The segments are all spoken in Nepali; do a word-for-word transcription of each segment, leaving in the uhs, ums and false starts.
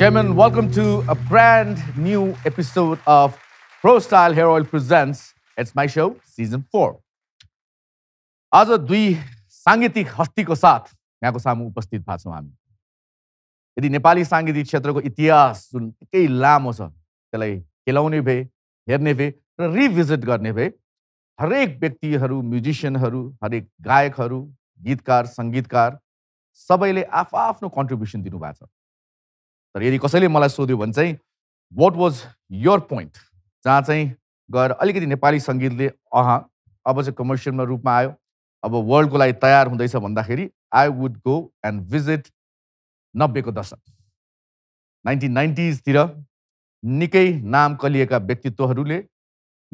gentlemen, welcome to a brand new episode of Pro-Style Hair Oil Presents. It's My Show, Season four. आज दुई सांगीतिक हस्तीको साथ यहाँको सामु उपस्थित भएको छौं हामी। यदि नेपाली सांगीतिक क्षेत्रको इतिहास जुन निकै लामो छ, त्यसलाई केलाउने भए, हेर्ने भए र रिभिजिट गर्ने भए हरेक व्यक्तिहरू, म्युजिशियनहरू, हरेक गायकहरू, गीतकार, संगीतकार सबैले आफआफ्नो कन्ट्रिब्युसन दिनुभएको छ। तर यदि कसैले मलाई सोध्यो भने चाहिँ व्हाट वाज योर पोइन्ट, जहाँ चाहिँ गएर अलिकति नेपाली संगीतले अहा अब चाहिँ कमर्सियलमा रूपमा आयो, अब वर्ल्डको लागि तयार हुँदैछ भन्दाखेरि I would go and visit नब्बेको दशक, नाइन्टीन नाइन्टीज तिर निकै नाम कलिएका व्यक्तित्वहरूले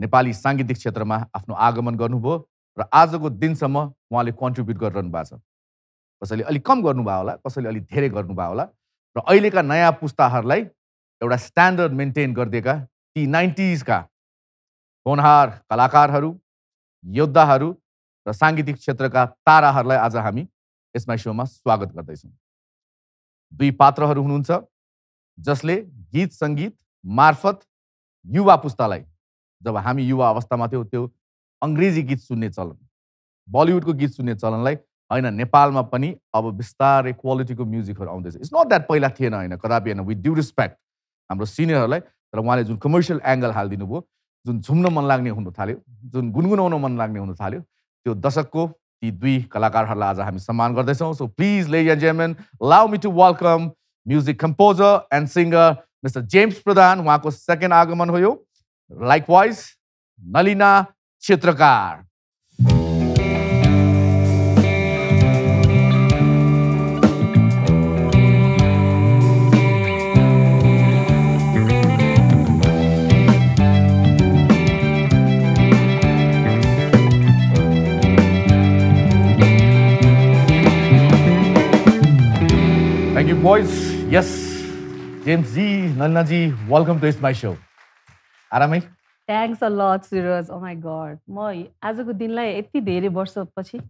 नेपाली सांगीतिक क्षेत्रमा आफ्नो आगमन गर्नुभयो र आजको दिनसम्म उहाँले कन्ट्रिब्युट गरिरहनु भएको छ। कसैले अलि कम गर्नुभयो होला, कसैले अलि धेरै गर्नुभयो होला र अहिलेका नयाँ पुस्ताहरूलाई एउटा स्ट्यान्डर्ड मेन्टेन गरिदिएका ती नाइन्टीज का होनहार कलाकारहरू, योद्धाहरू र सांगीतिक क्षेत्रका ताराहरूलाई आज हामी यसमा शोमा स्वागत गर्दैछौँ। दुई पात्रहरू हुनुहुन्छ जसले गीत संगीत मार्फत युवा पुस्तालाई, जब हामी युवा अवस्थामा थियौं त्यो अंग्रेजी गीत सुन्ने चलन, बलिउडको गीत सुन्ने चलनलाई हैन नेपालमा पनि अब बिस्तारै क्वालिटीको म्युजिकहरु आउँदैछ। इट्स नट दैट पहिला थिएन, हैन कदापि हैन, विथ ड्यू रिस्पेक्ट हाम्रो सिनियरहरुलाई, तर उहाँले जुन कमर्शियल एंगल हाल्दिनु भयो, जुन झुम्न मन लाग्ने हुन थाल्यो, जुन गुनगुनाउन मन लाग्ने हुन थाल्यो, त्यो दशकको ती दुई कलाकारहरुलाई आज हामी सम्मान गर्दै छौं। So please ladies and gentlemen, allow me to welcome music composer and singer mister James Pradhan, उहाँको सेकेन्ड आगमन हो। लाइकवाइज नलिना चित्रकार। Thank you, boys. Yes, James ji, Nalina ji, welcome to It's My Show. आरामै? Thanks a lot, Suraj. Oh my God, म आजको दिनलाई यति धेरै वर्षपछि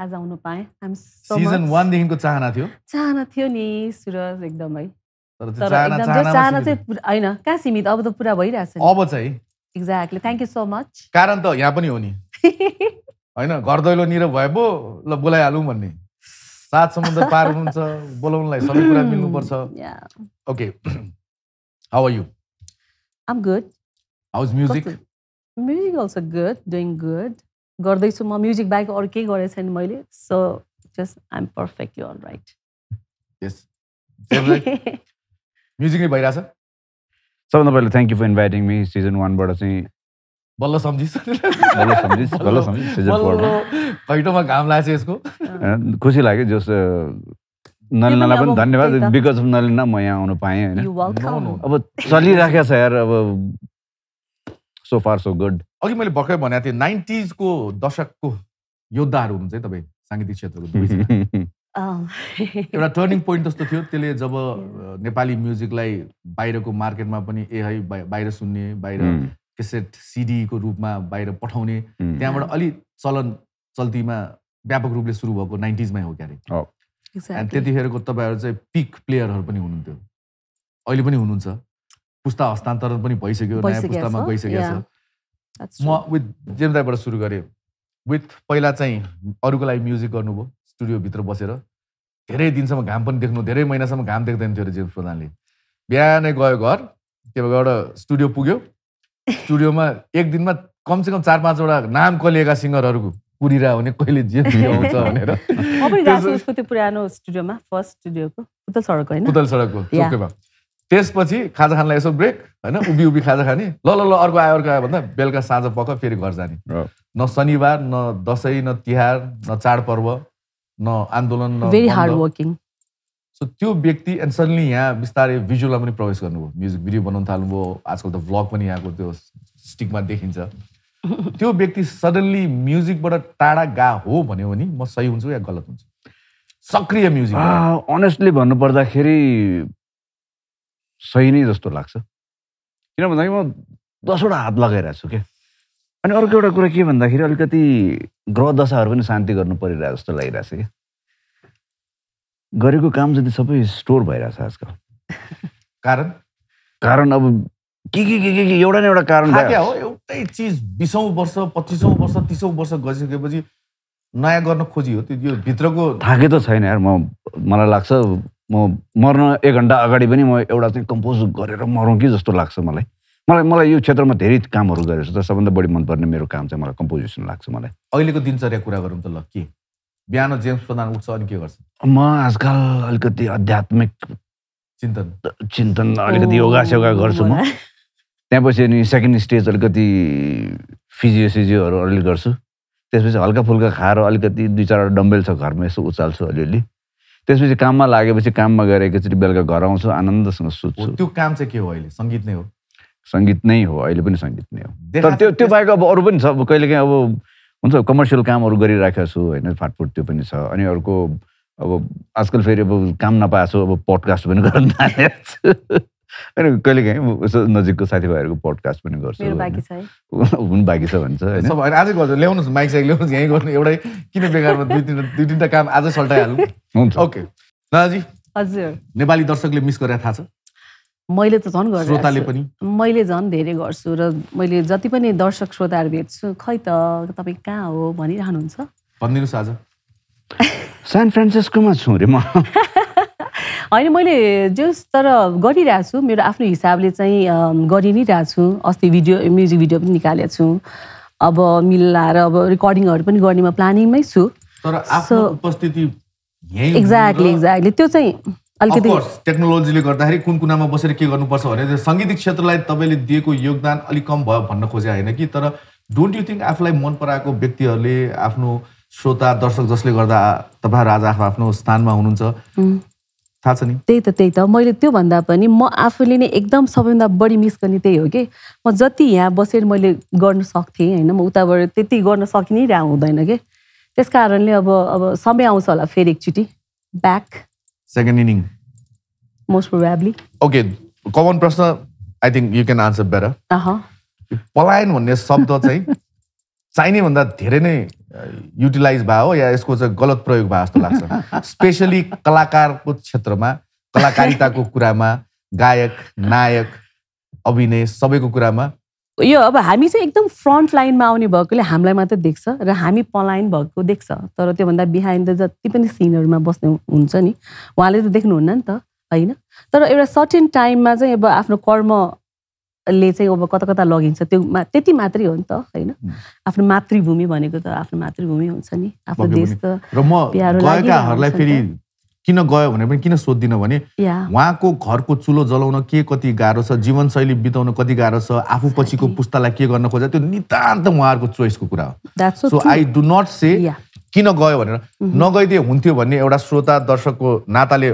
आज आउनु पाएँ। I'm so much. Season one देखिको चाहना थियो? चाहना थियो नि सुरज, एकदमै। तर चाहना चाहना चाहिँ हैन कहाँ सीमित, अब त पुरा भइरहेछ नि। अब चाहिँ exactly. Thank you so much. कारण त यहाँ पनि हो नि। हैन घर दैलो निर भए पो ल बोलाइहालौँ भन्ने। सात समुद्र पार हुनुहुन्छ, बोलाउनलाई सबै कुरा मिल्नु पर्छ। Okay, how are you? I'm good. How's music? Music also good, doing good. गर्दै छु म, म्युजिक बाहेक अरु के गरे छैन मैले। So just I'm perfect, you all right. Yes. Music नै भइरा छ। सबैभन्दा पहिले thank you for inviting me season one बाट चाहिँ बल्ल समझिस। बल्ल समझिस, बल्ल समझिस season four मा। कहिटोमा काम लाग्छ यसको। खुसी लाग्यो। जस नलिनालाई पनि धन्यवाद, बिकज अफ नलिना म यहाँ आउनु पाएँ हैन। अब चलिराखेको छ यार, अब सो फार सो गुड। अघि मैले भर्खरै भनेको थिएँ नाइन्टीज को दशकको योद्धाहरू हुनुहुन्छ है तपाईँ सांगीतिक क्षेत्रको दुवै। एउटा टर्निङ पोइन्ट जस्तो थियो, त्यसले जब नेपाली म्युजिकलाई बाहिरको मार्केटमा पनि ए है बाहिर सुन्ने, बाहिर केसेट सिडीको रूपमा बाहिर पठाउने, त्यहाँबाट अलि चलन चल्तीमा व्यापक रूपले सुरु भएको नाइन्टीजमै हो क्यारे। अनि त्यतिखेरको तपाईँहरू चाहिँ पिक प्लेयरहरू पनि हुनुहुन्थ्यो, अहिले पनि हुनुहुन्छ, पुस्ता हस्तान्तरण पनि भइसक्यो, नयाँ पुस्तामा गइसकेको छ। म विथ जेम्स दाईबाट सुरु गरेँ। विथ पहिला चाहिँ अरूको लागि म्युजिक गर्नुभयो स्टुडियोभित्र बसेर, धेरै दिनसम्म घाम पनि देख्नु, धेरै महिनासम्म घाम देख्दैन थियो अरे जेम्स प्रधानले। बिहानै गयो घर, त्यो भएर स्टुडियो पुग्यो, स्टुडियोमा एक दिनमा कमसेकम चार पाँचवटा नाम कलिएका सिङ्गरहरूको पुरिरा हुने, कहिले जेम्स आउँछ भनेर। म पनि गएको उसको त्यो पुरानो स्टुडियोमा, फर्स्ट स्टुडियोको पुतल सडक हैन, पुतल सडकको चोकमा। त्यसपछि खाजा खानलाई यसो ब्रेक हैन, उभि उभि खाजा खाने, ल ल ल अर्को आयो अर्को आयो भन्दा बेलुका साँझ पख फेरि घर जाने। न शनिबार, न दशैं, न तिहार, न चाडपर्व, न आन्दोलन, न भेरी हार्ड वर्किङ। सो त्यो व्यक्ति एन्ड सडनली यहाँ बिस्तारै भिजुअलमा पनि प्रवेश गर्नुभयो, म्युजिक भिडियो बनाउन थाल्नुभयो, आजकल त भ्लग पनि यहाँको त्यो स्टिकमा देखिन्छ। त्यो व्यक्ति सडनली म्युजिकबाट टाढा गा हो भन्यो भने म सही हुन्छु या गलत हुन्छु? सक्रिय म्युजिक अनेस्टली भन्नुपर्दाखेरि सही नै जस्तो लाग्छ, किन भन्दाखेरि म दसवटा हात लगाइरहेको छु क्या। अनि अर्को एउटा कुरा के भन्दाखेरि अलिकति ग्रह दशाहरू पनि शान्ति गर्नु परिरहेको जस्तो लागिरहेछ क्या। गरेको काम जति सबै स्टोर भइरहेछ आजकल। कारण कारण अब के के के के एउटा न एउटा कारण थाहा हो एउटै चीज बीसौं वर्ष पच्चीसौं वर्ष तीसौं वर्ष गइसकेपछि नयाँ गर्न खोजी हो त्यो भित्रको थाके त छैन यार म मलाई लाग्छ म मर्न एक घण्टा अगाडि पनि म एउटा चाहिँ कम्पोज गरेर मरौँ कि जस्तो लाग्छ मलाई मलाई मलाई यो क्षेत्रमा धेरै कामहरु गरेछु तर सबभन्दा बढी मन पर्ने मेरो काम चाहिँ मलाई कम्पोजिसन लाग्छ मलाई अहिलेको दिनचर्या कुरा गरौँ त ल के बिहान जेम्स प्रधान उठ्छ अनि के गर्छ म आजकल अलिकति आध्यात्मिक चिन्तन चिन्तन अलिकति योगा सेवा गर्छु म त्यसपछि नि सेकेन्ड स्टेज अलिकति फिजियोसिजियोहरु अलि गर्छु त्यसपछि हल्का फुल्का खाएर अलिकति दुई चार डम्बेल छ घरमा यसो उचाल्छु अलिअलि त्यसपछि काममा लागेपछि काममा गएर एकचोटी बेलका घर आउँछु आनन्दसँग सुत्छु त्यो काम चाहिँ के हो अहिले संगीत नै हो संगीत नै हो अहिले पनि संगीत नै हो तर त्यो त्यो बाहेक अब अरु पनि छ कहिलेकाहीँ अब हुन्छ कमर्शियल कामहरु गरिराखेको छु हैन फाटफुट त्यो पनि छ अनि अरुको अब आजकल फेरि अब काम नपाएछु अब पोडकास्ट पनि गर्न थालेको छु अनि कहिलेकाहीँ नजिकको साथीभाइहरुको पोडकास्ट पनि गर्छु मेरो बाकी छ है हुन बाकी छ भन्छ हैन सब आजै गर्छु ल्याउनुस् माइक साइक ल्याउनुस् यही गर्नु एउटै किन बेकारमा दुई तीन दुई तीनटा काम आजै सल्टाइहालौँ हुन्छ ओके नाजी हजुर नेपाली दर्शकले मिस गरेर थाहा छ मैले त झन् गर्छु श्रोताले पनि मैले झन् धेरै गर्छु र मैले जति पनि दर्शक श्रोताहरु भेट्छु खै त तपाई कहाँ हो भनिरहनु हुन्छ भन्दिनुस् आज सान फ्रान्सिस्कोमा छु रे म अनि मैले जस तर गरिरहेछु मेरो आफ्नो हिसाबले चाहिँ गरि नै रहेछु अस्ति भिडियो म्युजिक भिडियो पनि निकालेको छु अब मिलाएर अब रेकर्डिङहरु पनि गर्नेमा प्लानिङमै छु तर आफ्नो उपस्थिति यही एक्ज्याक्टली एक्ज्याक्टली त्यो चाहिँ अलिकति टेक्नोलोजीले गर्दाखेरि कुन कुनामा बसेर के गर्नुपर्छ भने संगीतिक क्षेत्रलाई तपाईले दिएको योगदान अलि कम भयो भन्न खोजे हैन कि तर डोन्ट यु थिंक आफुलाई मन पराएको व्यक्तिहरुले आफ्नो श्रोता दर्शक जसले गर्दा तपाईहरु आज आफू आफ्नो स्थानमा हुनुहुन्छ थाहा छ नि त्यही त त्यही त मैले त्यो भन्दा पनि म आफूले नै एकदम सबैभन्दा बढी मिस गर्ने त्यही हो कि म जति यहाँ बसेर मैले गर्न सक्थे हैन म उताबाट त्यति गर्न सकिनै रहा हुँदैन के त्यसकारणले अब अब समय आउँछ होला फेरि एकचोटी back Second inning. Most probably. Okay, common prashna. I think you can answer better. Uh huh. पलायन भन्ने शब्द चाहिँ चाहिने भन्दा धेरै नै युटिलाइज भयो या यसको चाहिँ गलत प्रयोग भयो जस्तो लाग्छ स्पेशली कलाकारको क्षेत्रमा कलाकारिताको कुरामा गायक नायक अभिनय सबैको कुरामा यो अब हामी चाहिँ एकदम फ्रन्ट लाइनमा आउने भएकोले हामीलाई मात्र देख्छ र हामी पलायन भएको देख्छ तर त्यो भन्दा बिहाइन्ड द जति पनि सिनहरुमा बस्ने हुन्छ नि उहाँले त देख्नुहुन्न नि त हैन तर एउटा सर्टेन टाइममा चाहिँ अब आफ्नो कर्मले चाहिँ अब कता कता लगिन्छ त्यो त्यति मात्रै हो नि त हैन आफ्नो मातृभूमि भनेको त आफ्नो मातृभूमि हुन्छ नि आफ्नो देश त र म गायकहरुलाई फेरि किन गयो भने पनि किन सोध्दिन भने उहाँको घरको चुलो जलाउन के कति गाह्रो छ जीवनशैली बिताउन कति गाह्रो छ आफू पछिको पुस्तालाई के गर्न खोज्छ त्यो नितान्त उहाँहरुको चोइसको कुरा हो so I do not say किन गयो भनेर नगइदिए हुन्थ्यो भन्ने एउटा श्रोता दर्शकको नाताले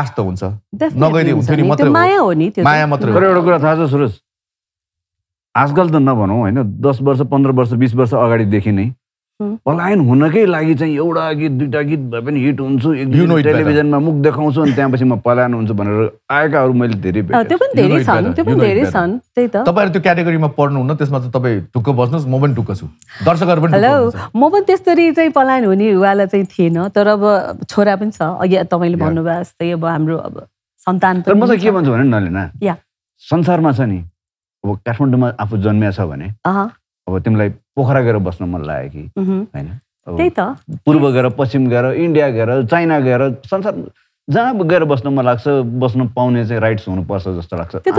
आश त हुन्छ नगइदिए हुन्थ्यो नि मात्र माया हो नि त्यो माया मात्र हो एउटा कुरा थाहा छ सुरज आजकल त नभनौ हैन दस वर्ष पन्ध्र वर्ष बीस वर्ष अगाडि देखि नै पलायन हुनकै लागि चाहिँ एउटा गीत दुईटा गीत भए पनि हिट हुन्छु एक दिन टेलिभिजनमा मुख देखाउँछु अनि त्यसपछि म पलायन हुन्छु भनेर आएकाहरु मैले धेरै भेटेँ त्यो पनि धेरै छन् त्यो पनि धेरै छन् त्यही त तपाईहरु त्यो क्याटेगोरीमा पढ्नु हुन्न त्यसमा त तपाई ढुक्क बस्नुस् म पनि ढुक्क छु दर्शकहरु पनि ढुक्क हुन्छ म पनि त्यसरी चाहिँ पलायन हुनेवाला चाहिँ थिएन तर अब छोरा पनि छ अघि तपाईले भन्नुभयो जस्तै अब हाम्रो अब सन्तान तर म चाहिँ के भन्छु भने नलिना या संसारमा छ नि अब काठमाडौँमा आफू जन्मिया छ भने अह अब तिमीलाई पोखरा गएर बस्न मन लाग्यो कि हैन त्यही त पूर्व गएर पश्चिम गएर इन्डिया गएर चाइना गएर संसार जहाँ गएर बस्न मन लाग्छ बस्न पाउने चाहिँ राइट्स हुनुपर्छ जस्तो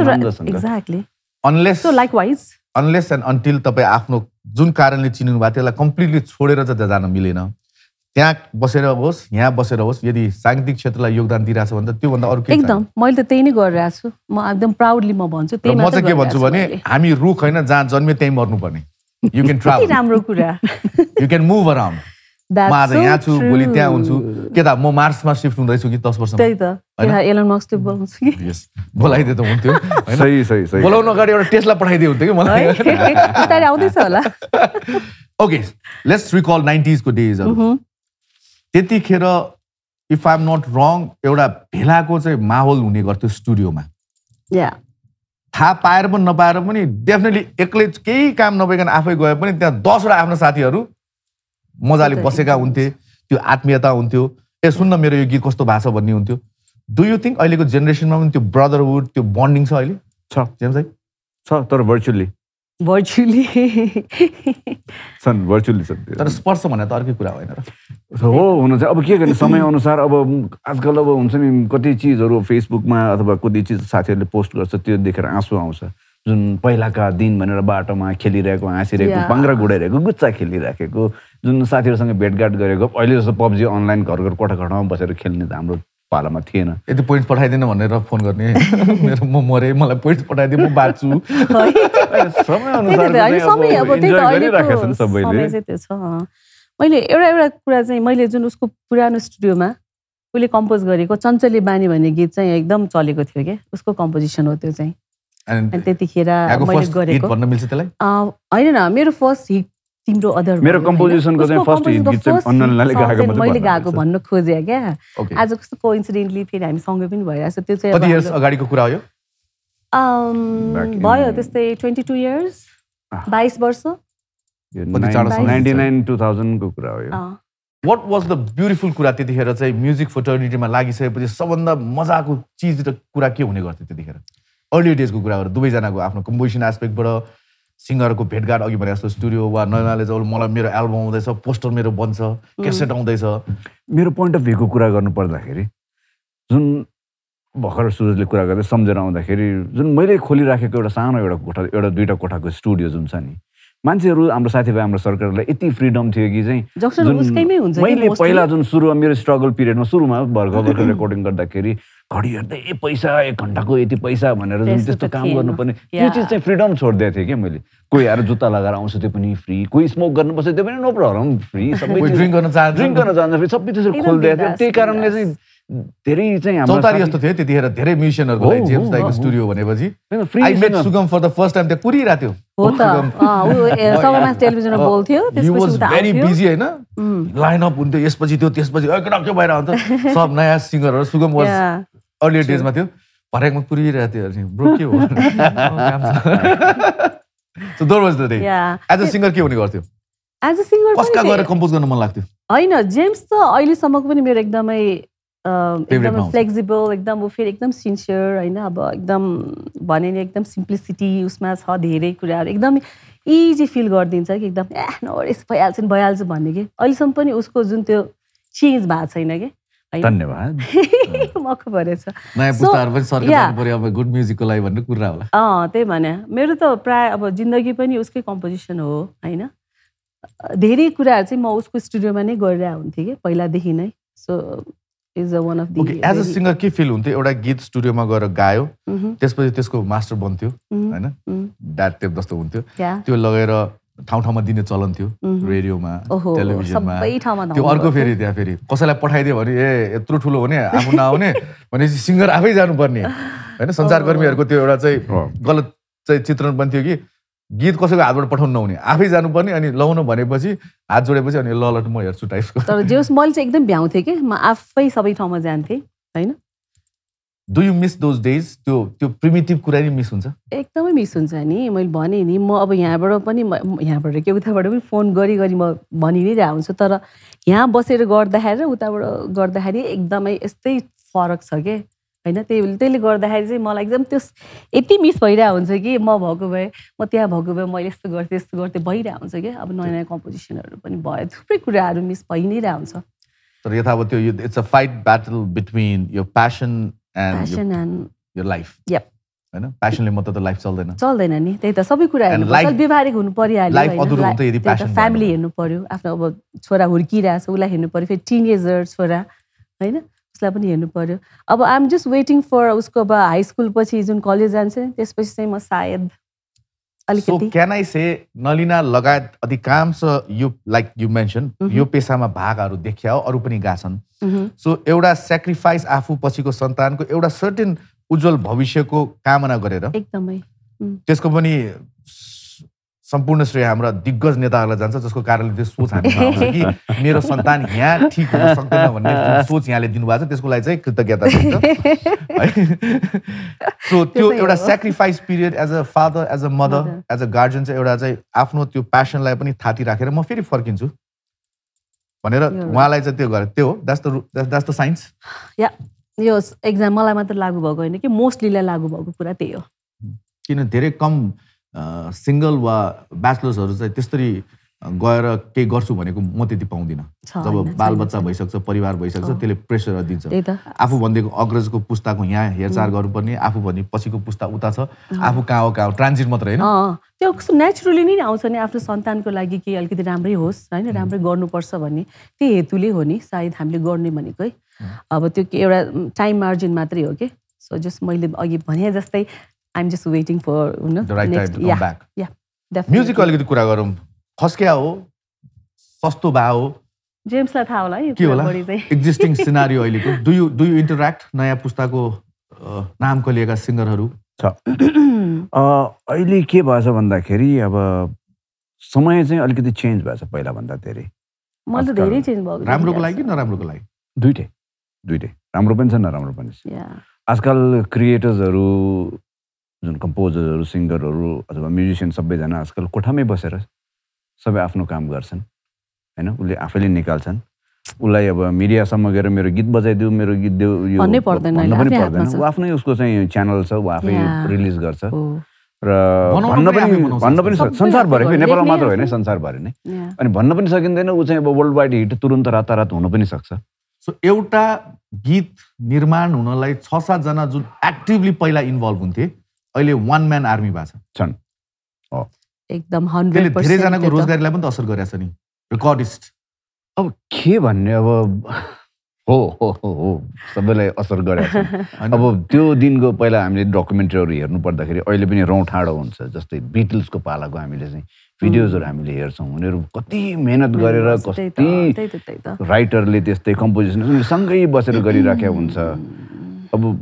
लाग्छ exactly unless so likewise unless and until तपाई आफ्नो जुन कारणले चिनिनु भएको त्यसलाई कम्प्लिटली छोडेर चाहिँ जान मिलेन त्यहाँ बसेर होस् यहाँ बसेर होस् यदि साङ्गीतिक क्षेत्रलाई योगदान दिइराछ भने त त्यो भन्दा अरु के छ एकदम मैले त त्यही नै गरिरहेको छु म एकदम प्राउडली म भन्छु त्यही म चाहिँ के भन्छु भने हामी रुख हैन जहाँ जन्मे त्यही मर्नुपर्ने You can travel. राम्रो कुरा. You can move around. That's so true. म यहाँ छु भोलि त्यहाँ हुन्छु के त म मार्समा सिफ्ट हुँदैछु कि दस वर्षमा. त्यही त. यहाँ एलन मस्कले बोलाउँछु कि. Yes. बोलाइदे त हुन्थ्यो. हैन. सही सही सही. बोलाउन अगाडि एउटा टेस्ला पठाइदिए हुन्थ्यो कि मलाई. उतारै आउँदैछ होला. Okay. Let's recall नाइन्टीज को days हरु. त्यतिखेर if I'm not wrong एउटा भेलाको चाहिँ माहौल हुने गर्थ्यो स्टुडियोमा. या. थाहा पाएर पनि नपाएर पनि डेफिनेटली एक्लै केही काम नभइकन आफै गए पनि त्यहाँ दसवटा आफ्नो साथीहरू मजाले बसेका हुन्थे त्यो आत्मीयता हुन्थ्यो ए सुन्न मेरो यो गीत कस्तो भाषा भन्ने हुन्थ्यो Do you think अहिलेको जेनेरेसनमा पनि त्यो ब्रदरहुड त्यो बन्डिङ छ अहिले? छ जेम्स भाइ छ तर भर्चुअली भर्चुअली सन भर्चुअली छ तर स्पर्श भने त अर्कै कुरा होइन र हो हुन चाहिँ अब के गर्ने समय अनुसार अब आजकल अब हुन्छ नि कति चीजहरु फेसबुकमा अथवा कति चीज साथीहरुले पोस्ट गर्छ त्यो देखेर आँसु आउँछ जुन पहिलाका दिन भनेर बाटोमा खेलिरहेको हाँसिरहेको बङ्गरा गुडाइरहेको गुच्चा खेलिरहेको जुन साथीहरुसँग भेटघाट गरेको अहिले जस्तो पबजी अनलाइन घर घर कोठा कोठामा बसेर खेल्ने त हाम्रो पालामा थिएन यति पोइन्ट पठाइदिनु भनेर फोन गर्ने मेरो म मरे मलाई पोइन्ट पठाइदिए म बाँच्छु समय अनुसार अनि समय अब त्यही त अहिले राखेछन् सबैले समय त्यो छ मैले एउटा एउटा कुरा चाहिँ मैले जुन उसको पुरानो स्टुडियोमा उले कम्पोज गरेको चञ्चली बानी भन्ने गीत चाहिँ एकदम चलेको थियो के उसको कम्पोजिसन हो त्यो चाहिँ अनि त्यतिखेर मैले गरेको भन्न मिल्छ त्यसलाई हैन न मेरो फर्स्ट हिट तिम्रो अदर मेरो कम्पोजिसनको चाहिँ फर्स्ट हिट गीत चाहिँ अन्नलनाले गाएको मतलब मैले गाएको भन्न खोजे क्या आज कस्तो कोइन्सिडेन्टली फेरि हामी सँगै पनि भइराछ त्यो चाहिँ कति इयर्स अगाडिको कुरा हो अम भयो त्यस्तै बाइस इयर्स बाइस वर्ष उन्नाइस सय नब्बे को कुरा हो व्हाट वाज द ब्युटीफुल कुरा त्यतिखेर चाहिँ म्युजिक फ्रटर्निटीमा लागिसकेपछि सबभन्दा मजाको चीज र कुरा के हुने गर्थे त्यतिखेर अर्ली डेजको कुरा हो दुबै जनाको आफ्नो कम्पोजिसन एस्पेक्टबाट सिंगरको भेटघाट अघि भने जस्तो स्टुडियो वा नलनाले जब मलाई मेरो एल्बम आउँदैछ पोस्टर मेरो बन्छ क्यासेट आउँदैछ मेरो पोइन्ट अफ भ्यूको कुरा गर्नुपर्दाखेरि जुन भर्खर सुरजले कुरा गर्दै सम्झेर आउँदाखेरि जुन मैले खोलिराखेको एउटा सानो एउटा कोठा एउटा दुईटा कोठाको स्टुडियो जुन छ नि मान्छेहरू हाम्रो साथीभाइ हाम्रो सरकारलाई यति फ्रीडम थियो कि चाहिँ मैले पहिला जुन सुरुमा मेरो स्ट्रगल पिरियडमा सुरुमा भर्खर भर्खर रेकर्डिङ गर्दाखेरि घडी हेर्दै ए पैसा एक घण्टाको यति पैसा भनेर जुन त्यस्तो काम गर्नुपर्ने त्यो चिज चाहिँ फ्रिडम छोडिदिएको थिएँ क्या मैले कोही आएर जुत्ता लगाएर आउँछ त्यो पनि फ्री कोही स्मोक गर्नुपर्छ त्यो पनि नो प्रब्लम फ्री सबै ड्रिङ्क गर्न चाहन्छ ड्रिङ्क गर्न चाहन्छ फेरि सबै त्यसरी खोलिदिएको थियो त्यही कारणले चाहिँ धेरै चाहिँ हाम्रो चौतारी जस्तो थियो त्यतिखेर धेरै म्युजिसियनहरुको लागि जेम्स दाइको स्टुडियो भनेपछि I met Sugam for the first time त्यो कुरिरा थियो हो त अ सबैमा टेलिभिजनमा बोल्थ्यो त्यसपछि उता आयो भेरी बिजी हैन लाइन अप हुन्थ्यो यसपछि त्यो त्यसपछि एक डक के बाहिर आउँथ्यो सब नयाँ सिंगरहरु सुगम वाज अर्ली डेजमा थियो भरेकमा कुरिरहेको थियो ब्रो के हो so there was the day as a singer के हुने गर्थ्यो एज अ सिंगर कसका गएर कम्पोज गर्न मन लाग्थ्यो हैन जेम्स त अहिले सम्मको पनि मेरो एकदमै एकदम फ्लेक्सिबल एकदम उ फेरि एकदम सिन्सियर हैन अब एकदम भने नि एकदम सिम्प्लिसिटी उसमा छ धेरै कुराहरु एकदम इजी फिल गर्दिन्छ कि एकदम ए नो रिस भइहाल्छ नि भइहाल्छ भन्ने के अहिलेसम्म पनि उसको जुन त्यो चेन्ज भएको छैन के धन्यवाद मख भरेछ नयाँ पुस्ताहरु पनि सरकार जानुपर्यो अब गुड म्युजिकको लागि भन्ने कुरा होला अ त्यही भने मेरो त प्राय अब जिन्दगी पनि उसकै कम्पोजिसन हो हैन धेरै कुराहरु चाहिँ म उसको स्टुडियोमा नै गरिरा हुन्थे के पहिलादेखि नै so is a one of the okay as a singer के फिल हुन्थ्यो एउटा गीत स्टुडियोमा गएर गायो त्यसपछि त्यसको मास्टर बन्थ्यो हैन ड्याट टेप जस्तो हुन्थ्यो त्यो लगेर ठाउँ ठाउँमा दिने चलन थियो रेडियोमा टेलिभिजनमा त्यो अर्को फेरि त्यहाँ फेरि कसैलाई पठाइदियो भने ए यत्रो ठुलो हुने आफू नआउने भनेपछि सिङ्गर आफै जानुपर्ने होइन संसारकर्मीहरूको त्यो एउटा चाहिँ गलत चाहिँ चित्रण पनि थियो कि गीत कसैको हातबाट पठाउनु नहुने आफै जानुपर्ने अनि लाउनु भनेपछि हात जोडेपछि अनि ल लट म हेर्छु टाइपको तर जेस मैले चाहिँ एकदम भ्याउँथेँ कि म आफै सबै ठाउँमा जान्थेँ होइन do you miss those days त्यो त्यो प्रिमिटिभ कुरा नि मिस हुन्छ एकदमै मिस हुन्छ नि मैले भने नि म अब यहाँबाट पनि यहाँबाट के उताबाट पनि फोन गरी गरी म भनि नै रहा हुन्छु तर यहाँ बसेर गर्दाखेरि र उताबाट गर्दाखेरि एकदमै यस्तै फरक छ के हैन त्यही त्यसले गर्दाखेरि चाहिँ मलाई एकदम त्यो यति मिस भइरा हुन्छ कि म भएको भए म त्यहाँ भएको भए मैले यस्तो गर्थेँ यस्तो गर्थेँ भइरहेको हुन्छ कि अब नयाँ नयाँ कम्पोजिसनहरू पनि भयो थुप्रै कुराहरू मिस भइ नै रहा हुन्छ तर यथावत त्यो it's a fight battle between your passion and passion your, and your life yep हैन प्याशनले मात्र त लाइफ चल्दैन चल्दैन नि त्यही त सबै कुरा हेर्नु पर्छ व्यवहारिक हुनु परिहाल्यो लाइफ अधुरो हुन्छ यदि प्याशन फ्यामिली हेर्नु पर्यो आफ्नो अब छोरा हुर्किरा छ उलाई हेर्नु पर्यो फेरि टिनेजर छोरा हैन उसलाई पनि हेर्नु पर्यो अब I am just waiting for उसको अब हाई स्कुल पछि जुन कलेज जान्छ त्यसपछि चाहिँ म सायद अलिकति so can I say Nalina लगायत अधिकांश यु लाइक यु मेन्शन यो पेशामा भागहरु देख्याओ अरु पनि गाछन् सो एउटा सेक्रिफाइस आफू पछिको सन्तानको एउटा सर्टेन उज्जवल भविष्यको कामना गरेर एकदमै त्यसको पनि सम्पूर्ण श्रेय हाम्रा दिग्गज नेताहरूलाई जान्छ जसको कारणले त्यो सोच हामीमा आउँछ कि मेरो सन्तान यहाँ ठीक हुन सक्दैन भन्ने सोच यहाँले दिनुभएको छ त्यसको लागि चाहिँ कृतज्ञता छ सो त्यो एउटा sacrifice period as a father as a mother as a guardian चाहिँ एउटा चाहिँ आफ्नो त्यो प्यासनलाई पनि थाती राखेर म फेरि फर्किन्छु भनेर उहाँलाई चाहिँ त्यो गरे त्यो हो that's the that's the science या यो एक्जामलाई मात्र लागू भएको होइन कि मोस्टलीलाई लागू भएको कुरा त्यही हो किन धेरै कम सिंगल वा ब्याचलर्सहरु चाहिँ त्यसरी गएर के गर्छु भनेको म त्यति पाउँदिन जब बालबच्चा भइसक्छ परिवार भइसक्छ त्यसले प्रेसर दिन्छ आफु भन्दैको अग्रजको पुस्ताको यहाँ हेरचार गर्नुपर्ने आफु भनि पछिको पुस्ता उता छ आफु कहाँ हो कहाँ ट्रान्जिट मात्र हैन अ त्यो नेचुरली नै आउँछ नि आफ्नो सन्तानको लागि के अलिकति राम्रै होस् हैन राम्रै गर्नुपर्छ भन्ने त्यो हेतुले हो नि सायद हामीले गर्ने भनेको है अब त्यो एउटा टाइम मार्जिन मात्रै हो के सो जस्ट मैले अघि भने जस्तै I am just waiting for you know next या डेफिनेटली म्युजिक अलिकति कुरा गरौँ खस्क्या हो सस्तो बा हो जेम्सलाई थाहा होला है यो बडी चाहिँ एक्जिस्टिङ सिनारियो अहिलेको do you do you interact नयाँ पुस्ताको नामको लिएका सिंगरहरु छ अ अहिले के भएछ भन्दाखेरि अब समय चाहिँ अलिकति चेन्ज भएछ पहिला भन्दा धेरै मलाई त धेरै चेन्ज भयो राम्रोको लागि नराम्रोको लागि दुईटै दुईटै राम्रो पनि छ नराम्रो पनि छ आजकल क्रिएटर्सहरु जुन कम्पोजरहरु सिंगरहरु अथवा म्युजिशियन सबै जना आजकल कोठामै बसेर सबै आफ्नो काम गर्छन् हैन उले आफैले निकाल्छन् उलाई अब मिडिया सम्म गएर मेरो गीत बजाइदिउ मेरो गीत देउ यो भन्ने पर्दैन आफै पर्दैन उ आफ्नै उसको चाहिँ च्यानल छ उ आफै रिलिज गर्छ र भन्न पनि भन्न पनि संसार भरै नेपालमा मात्र हैन संसार भरै नै अनि भन्न पनि सकिदैन उ चाहिँ अब वर्ल्ड वाइड हिट तुरुन्त रातारात हुन पनि सक्छ सो एउटा गीत निर्माण हुनलाई छ सात जना जुन एक्टिभली पहिला इन्भल्भ हुन्थे अहिले वन म्यान आर्मी भएको छन् हो एकदम one hundred percent धेरै जनाको रोजगारीलाई पनि त असर गरेछ नि रेकर्डिस्ट अब के भन्ने अब हो हो हो सबैलाई असर गरेछ अब त्यो दिनको पहिला हामीले डकुमेन्ट्रीहरु हेर्नु पर्दाखेरि अहिले पनि रौँ ठाडो हुन्छ जस्तै बीटल्सको पालाको हामीले चाहिँ भिडियोजहरु हामीले हेर्छौं उनीहरु कति मेहनत गरेर कति राइटरले त्यस्तै कम्पोजिसन सँगै बसेर गरिराख्या हुन्छ अब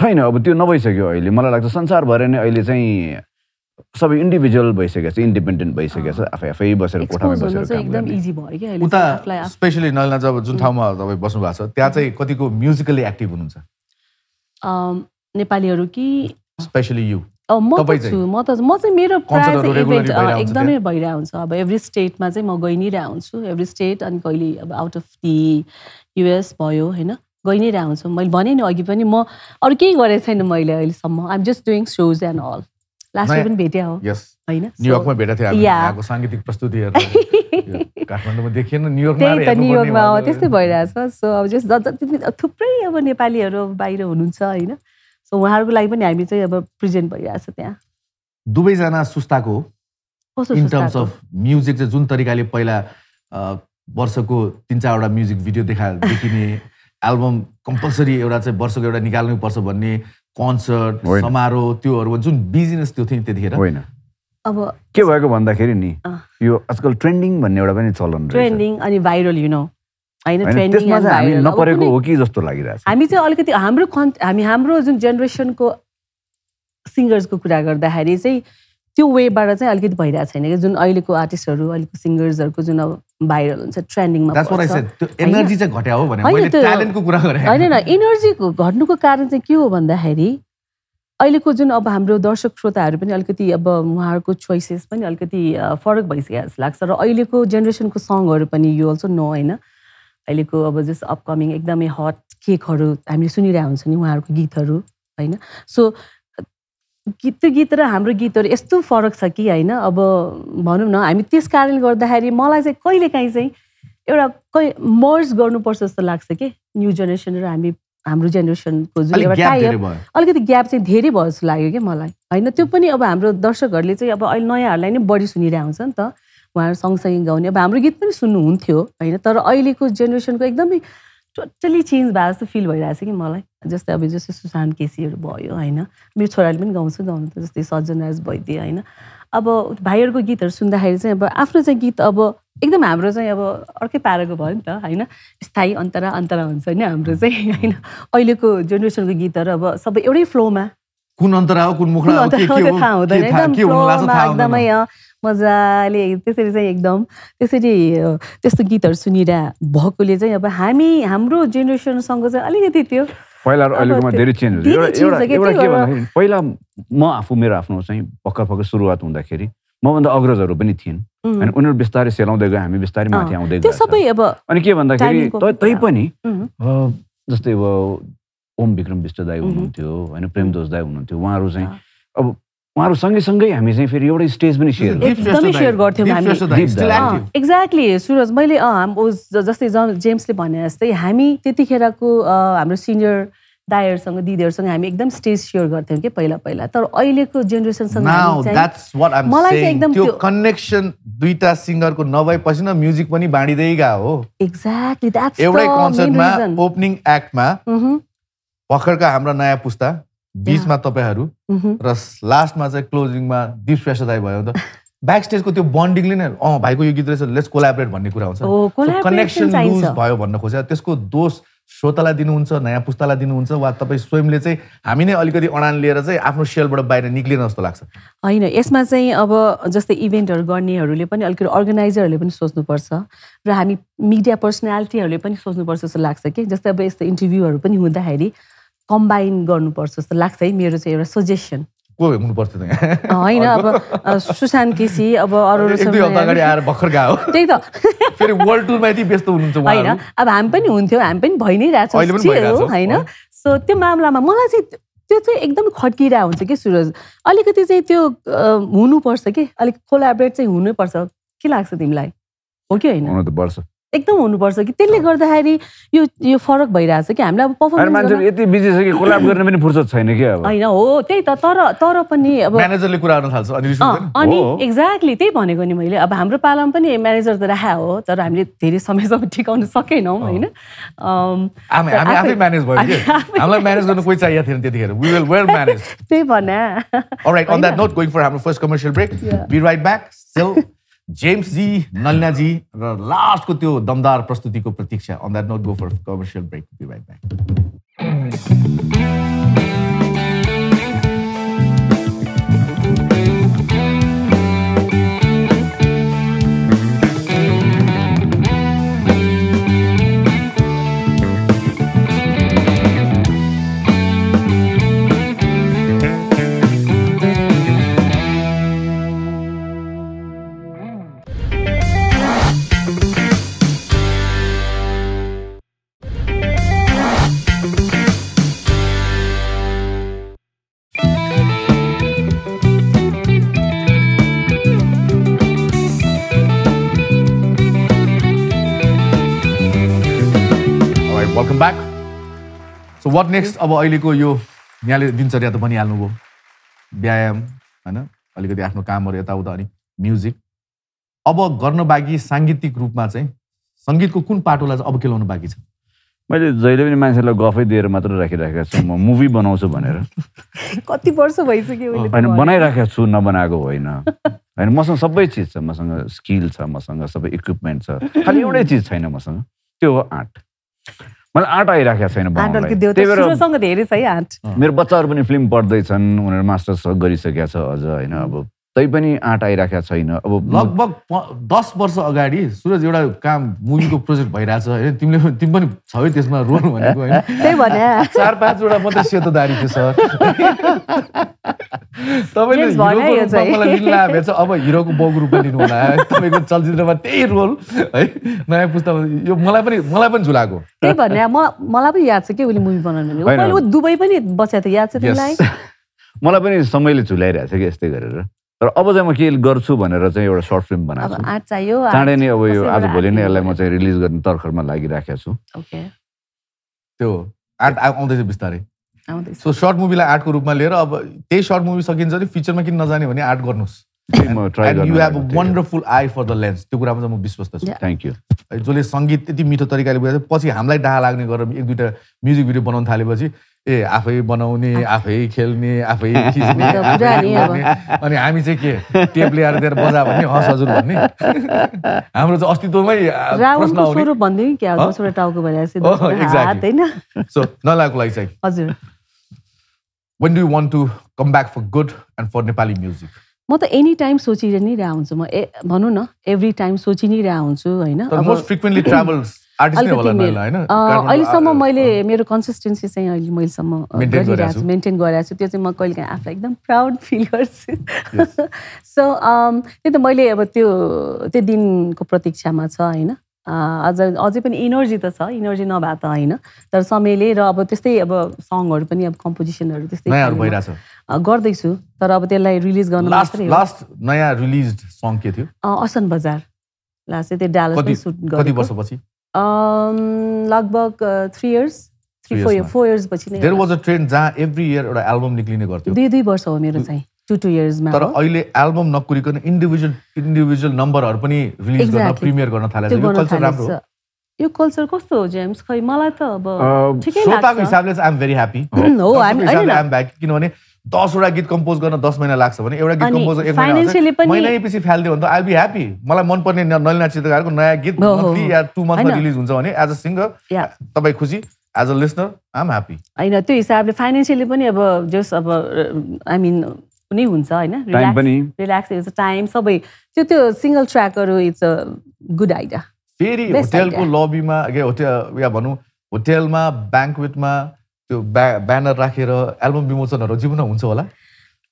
छैन अब त्यो नभइसक्यो अहिले मलाई लाग्छ संसार भरै नै अहिले चाहिँ सब इंडिविजुअल भइसकेछ इन्डिपेन्डेन्ट भइसकेछ आफै आफै बसेर कोठामै बसेर काम एकदम इजी भयो के अहिले आफलाई स्पेशली नलिना जब जुन ठाउँमा तपाई बस्नु भएको छ त्यहाँ चाहिँ कतिको म्युजिकली एक्टिभ हुनुहुन्छ अम नेपालीहरु कि स्पेशली यु म त म त म चाहिँ मेरो प्राइज इभेन्ट एकदमै भइरा हुन्छ अब एभ्री स्टेटमा चाहिँ म गइ नै रहा हुन्छु एभ्री स्टेट अनि कहिले अब आउट अफ द यूएस भयो हैन गइ नै रहा हुन्छु मैले भने नि अघि पनि म अरु केही गरे छैन मैले अहिले सम्म I am just doing shows and all last year पनि भेट्या हो यस हैन न्यूयर्कमा भेटेथे हामी यहाँको सांगीतिक प्रस्तुति हेर्न काठमाडौँमा देखिएन न्यूयर्कमा आएर न्यूयर्कमा हो त्यस्तै भइराछ सो अब जस्ट जति थुप्रै अब नेपालीहरु बाहिर हुनुहुन्छ हैन सो उहाँहरुको लागि पनि हामी चाहिँ अब प्रेजेन्ट भइराछ त्यहाँ दुबै जना सुस्ताको इन टर्म्स अफ म्युजिक चाहिँ जुन तरिकाले पहिला वर्षको तीन चार वटा म्युजिक भिडियो देखा देखिने एल्बम कम्पल्सरी एउटा चाहिँ वर्षको एउटा निकाल्नु पर्छ भन्ने कन्सर्ट समारोह त्योहरु जुन बिजनेस त्यो थियो त्यतिखेर हैन अब के भएको भन्दाखेरि नि यो आजकल ट्रेन्डिङ भन्ने एउटा पनि चलन रहेछ ट्रेन्डिङ अनि भाइरल यु नो हैन ट्रेन्डिङ अनि भाइरल नपरेको हो कि जस्तो लागिराछ हामी चाहिँ अलिकति हाम्रो हामी हाम्रो जुन जेनेरेसनको सिंगर्सको कुरा गर्दाखेरि चाहिँ त्यो वेबाट चाहिँ अलिकति भइरा छैन के जुन अहिलेको आर्टिस्टहरु अहिलेको सिंगर्सहरको जुन भाइरल हुन्छ ट्रेन्डिङमा पर्छ त्यो एनर्जी चाहिँ घट्या हो भने मैले ट्यालेन्टको कुरा गरे हैन एनर्जी घट्नुको कारण चाहिँ के हो भन्दाखेरि अहिलेको जुन अब हाम्रो दर्शक श्रोताहरु पनि अलिकति अब उहाँहरुको चोइसेस पनि अलिकति फरक भइसक्या जस्तो लाग्छ र अहिलेको जेनेरेसनको सङहरु पनि यु अल्सो नो हैन अहिलेको अब जस अपकमिङ एकदमै हट केकहरु हामीले सुनिरा हुन्छ नि उहाँहरुको गीतहरु हैन सो गीत गीत र हाम्रो गीतहरु यस्तो फरक छ कि हैन अब भनौं न हामी त्यस कारणले गर्दाखेरि मलाई चाहिँ कहिले काहीँ चाहिँ एउटा मर्ज गर्नुपर्छ जस्तो लाग्छ के न्यू जेनेरेसन र हामी हाम्रो जेनेरेसनको जुन एउटा टाइम अलिकति ग्याप चाहिँ धेरै भयो जस्तो लाग्यो के मलाई हैन त्यो पनि अब हाम्रो दर्शकहरुले चाहिँ अब अहिले नयाँहरुलाई नै बढी सुनिरा हुन्छ नि त उहाँहरु सँगसँगै गाउने अब हाम्रो गीत पनि सुन्नुहुन्थ्यो हैन तर अहिलेको जेनेरेसनको एकदमै टोटली चेन्ज भएको जस्तो फिल भइरहेछ कि मलाई जस्तै अब जस्तै सुशान्त केसीहरु भयो हैन मेरो छोराले पनि गाउँछ गाउनु त जस्तै सज्जनराज वैद्य हैन अब भाइहरुको गीतहरु सुन्दाखेरि चाहिँ अब आफ्नो चाहिँ गीत अब एकदम हाम्रो चाहिँ अब अर्कै पाराको भयो नि त हैन स्थायी अन्तरा अन्तरा हुन्छ नि हाम्रो चाहिँ हैन अहिलेको जेनेरेसनको गीतहरु अब सबै एउटै फ्लोमा कुन अन्तरा हो कुन मुखडा हो के के हो के हुन लाग्छ थाहा हुँदैन एकदमै मजाले त्यसरी चाहिँ एकदम त्यसरी त्यस्तो गीतहरु सुनिरा भएकोले चाहिँ अब हामी हाम्रो जेनेरेसनसँग चाहिँ अलिकति त्यो पहिला र अहिलेकोमा धेरै चेन्ज हुन्छ एउटा एउटा के भन्दाखेरि पहिला म आफु मेरो आफ्नो चाहिँ पक्का पक्का सुरुवात हुँदाखेरि म भन्दा अग्रजहरु पनि थिएन अनि उनीहरु बिस्तारै सेलाउँदै गए हामी बिस्तारै माथि आउँदै गए त्यो सबै अब अनि के भन्दाखेरि तै पनि जस्तै अब ओम विक्रम विष्ट दाई हुनुहुन्थ्यो हैन प्रेम दोष दाई हुनुहुन्थ्यो उहाँहरु चाहिँ अब उहाँहरु सँगै सँगै हामी चाहिँ फेरि एउटा स्टेज पनि शेयर एकदमै शेयर गर्थ्यौं हामी एक्ज्याक्टली सुरज मैले जस्तै जेम्सले भने जस्तै हामी त्यतिखेरको हाम्रो सिनियर दाइहरुसँग दिदीहरुसँग हामी एकदम स्टेज शेयर गर्थ्यौं के पहिला पहिला तर अहिलेको जेनेरेसनसँग मलाई चाहिँ एकदम त्यो कनेक्सन दुईटा सिंगरको नभएपछि न म्युजिक पनि बाँडिदै गयो एक्ज्याक्टली द्याट्स एउटै कन्सर्टमा ओपनिङ एक्टमा भर्खरका हाम्रो नयाँ पुस्ता बीचमा तपाईहरु र लास्टमा चाहिँ क्लोजिङमा दीप श्रेष्ठ दाइ भयो त ब्याक स्टेजको त्यो बन्डिङले नै अ भाइको यो गीत रहेछ लेट्स कोलाबोरेट भन्ने कुरा हुन्छ सो कनेक्सन लुज भयो भन्न खोजेको त्यसको दोष श्रोतालाई दिनुहुन्छ नयाँ पुस्तालाई दिनुहुन्छ वा तपाईं स्वयंले चाहिँ हामी नै अलिकति अडान लिएर चाहिँ आफ्नो सेलबाट बाहिर निक्लिन जस्तो लाग्छ हैन यसमा चाहिँ अब जस्तै इभेन्टहरु गर्नेहरुले पनि अलिकति अर्गनाइजरहरुले पनि सोच्नुपर्छ र हामी मिडिया पर्सनालिटीहरुले पनि सोच्नुपर्छ जस्तो लाग्छ के जस्तै अब यस्तो इन्टरभ्यूहरु पनि हुँदाखेरि कम्बाइन गर्नुपर्छ जस्तो लाग्छ है मेरो चाहिँ एउटा सजेसन को हुनु पर्छ त यहाँ हैन अब सुशान्त केसी अब अरुण सबै अगाडि आएर भखर गाओ त्यही त फेरि वर्ल्ड टुरमा यति व्यस्त हुनुहुन्छ उहाँहरु हैन अब हामी पनि हुन्थ्यौ हामी पनि भइ नै राछौँ हैन सो त्यो मामलामा मलाई चाहिँ त्यो चाहिँ एकदम खड्किरा हुन्छ के सुरज अलिकति चाहिँ त्यो हुनु पर्छ के अलिक कोलाबोरेट चाहिँ हुनु पर्छ के लाग्छ तिमीलाई हो कि हैन हुनु त पर्छ एकदम हुनु पर्छ कि त्यसले गर्दाखेरि यो यो फरक भइराछ कि हामीलाई अब परफर्मेन्स गर्न यति बिजी छ कि कोलाब गर्न पनि फुर्सद छैन के अब हैन हो त्यही त तर तर पनि अब म्यानेजरले कुरा गर्न थाल्छ अनि रिस उठ्दैन अनि एक्ज्याक्टली त्यही भनेको नि मैले अब हाम्रो पालामा पनि म्यानेजर त राखा हो तर हामीले धेरै समयसम्म टिकाउन सकेनौं हैन हामी हामी आफै म्यानेज भयो के हामीलाई म्यानेज गर्न कोही चाहिएको थिएन त्यतिखेर वी विल वेल म्यानेज त्यही भन्या alright on that note going for हाम्रो first commercial break be right back so James ji, Nalina ji, र लास्ट को त्यो दमदार प्रस्तुति को प्रतीक्षा on that note go for commercial break be right back. What next अब अहिलेको यो यहाँले दिनचर्या त भनिहाल्नु भयो व्यायाम हैन अलिकति आफ्नो कामहरु यताउता अनि म्युजिक अब गर्न बाँकी सांगीतिक रूपमा चाहिँ संगीतको कुन पाटोलाई चाहिँ अब केलाउनु बाँकी छ मैले जहिले पनि मान्छेलाई गफै दिएर मात्र राखिराखेको छु म मुभी बनाउँछु भनेर कति वर्ष भइसक्यो अहिले हैन बनाइराखेको छु नबनाएको होइन हैन मसँग सबै चीज छ मसँग स्किल छ मसँग सबै इक्विपमेन्ट छ खाली एउटै चीज छैन मसँग त्यो हो आर्ट मलाई आर्ट आइराखेको छैन मेरो बच्चाहरू पनि फिल्म पढ्दैछन् उनीहरू मास्टर्स गरिसकेका छ अझ होइन अब तै पनि आर्ट आइराखेको छैन अब लगभग दस वर्ष अगाडि सुरज एउटा काम मुभीको प्रोजेक्ट भइरहेछ होइन तिमीले तिमी पनि छौ त्यसमा रोल भनेको होइन त्यही भने चार पाँचवटा मात्रै सेतो दारी थियो सर तपाईले मलाई लिला भेट्छ अब हिरोको बाउको रूपमा लिनु होला तपाईको चलचित्रमा त्यही रोल है नयाँ पुस्तामा यो मलाई पनि मलाई पनि झुलाको त्यही भने म मलाई पनि याद छ के उले मुभी बनाउनु भने उ दुबई पनि बसेको थियो याद छ तिमीलाई मलाई पनि समयले झुलाइरहेछ के यस्तै गरेर तर अब चाहिँ म के गर्छु भनेर चाहिँ एउटा सर्ट फिल्म बनाएको छु आज चाहियो चाँडै नै अब यो आज भोलि नै यसलाई म चाहिँ रिलिज गर्ने तर्खरमा लागिराखेको छु ओके त्यो आर्ट आउँदैछ बिस्तारै आउँदैछ सो सर्ट मुभीलाई आर्टको रूपमा लिएर अब त्यही सर्ट मुभी सकिन्छ नि फ्युचरमा किन नजाने भने आर्ट गर्नुस् म ट्राई गर्छु you have a wonderful eye for the lens त्यो कुरामा चाहिँ म विश्वस्त छु थ्यांक यू जसले संगीत यति मिठो तरिकाले बुझाएछ पछि हामीलाई डाहा लाग्ने गरेर एक दुईटा म्युजिक भिडियो बनाउन थालेपछि ए आफै बनाउने आफै खेल्ने आफै खिच्ने अनि हामी चाहिँ के टेप ल्याएर दिएर बजा भन्ने हस हजुर भन्ने हाम्रो चाहिँ अस्तित्वमै प्रश्न आउने स्वरूप भन्दै के हो दोस्रो टाउको भइरहेछ हात हैन सो नलाको लागि चाहिँ हजुर when do you want to come back for good and for Nepali music म त एनी टाइम सोचिरहे नै रहा हुन्छु म भन्नु न एभ्री टाइम सोचि नै रहा हुन्छु हैन मोस्ट फ्रिक्वेन्टली ट्राभल्स अहिलेसम्म मैले मेरो कन्सिस्टेन्सी चाहिँ अहिले मैलेसम्म गरिरहेको छु मेन्टेन गरिरहेको छु त्यो चाहिँ म कहिले काहीँ आफूलाई एकदम प्राउड फिल गर्छु सो त्यही त मैले अब त्यो त्यो दिनको प्रतीक्षामा छ होइन अझ अझै पनि एनर्जी त छ एनर्जी नभए त हैन तर समयले र अब त्यस्तै अब सङहरु पनि अब कम्पोजिसनहरु त्यस्तै नयाँ भइरा छ गर्दै छु तर अब त्यसलाई रिलिज गर्न मात्रै हो लास्ट नयाँ रिलिज्ड सङ के थियो असन बजार लास्ट त्यो डालसमा शूट गरे कति वर्षपछि अम लगभग three years three four years पछि नै देयर वाज अ ट्रेन्ड जहाँ एभ्री इयर एउटा एल्बम निक्लिने गर्थ्यो दुई दुई वर्ष हो मेरो चाहिँ two two years मा तर अहिले एल्बम नकुरिकन इन्डिभिजुअल इन्डिभिजुअल नम्बरहरु पनि रिलीज गर्न प्रीमियर गर्न थालेछ यो कल्चर राम्रो हो यो कल्चर कस्तो हो जेम्स खै मलाई त अब ठिकै लाग्छ सोताको हिसाबले आई एम भेरी ह्यापी हो आई एम ब्याक किनभने ten वटा गीत कम्पोज गर्न ten महिना लाग्छ भने एउटा गीत कम्पोज एक महिना महिनापछि फाल्दियो भने त आई बी ह्यापी मलाई मन पर्ने नलिना चित्रकारको नयाँ गीत monthly या two month मा रिलीज हुन्छ भने एज अ सिंगर तपाई खुसी as a listener I am happy हैन त्यो हिसाबले फाइनान्शियली पनि अब जस अब आई मिन कुनै हुन्छ हैन relax relax is a time सबै त्यो त्यो सिंगल ट्र्याकहरु इज अ गुड आइडिया फेरि होटेलको लबीमा के होटेल या भनु होटेलमा बैंक्वेटमा त्यो ब्यानर राखेर एल्बम विमोचनहरु जीवनमा हुन्छ होला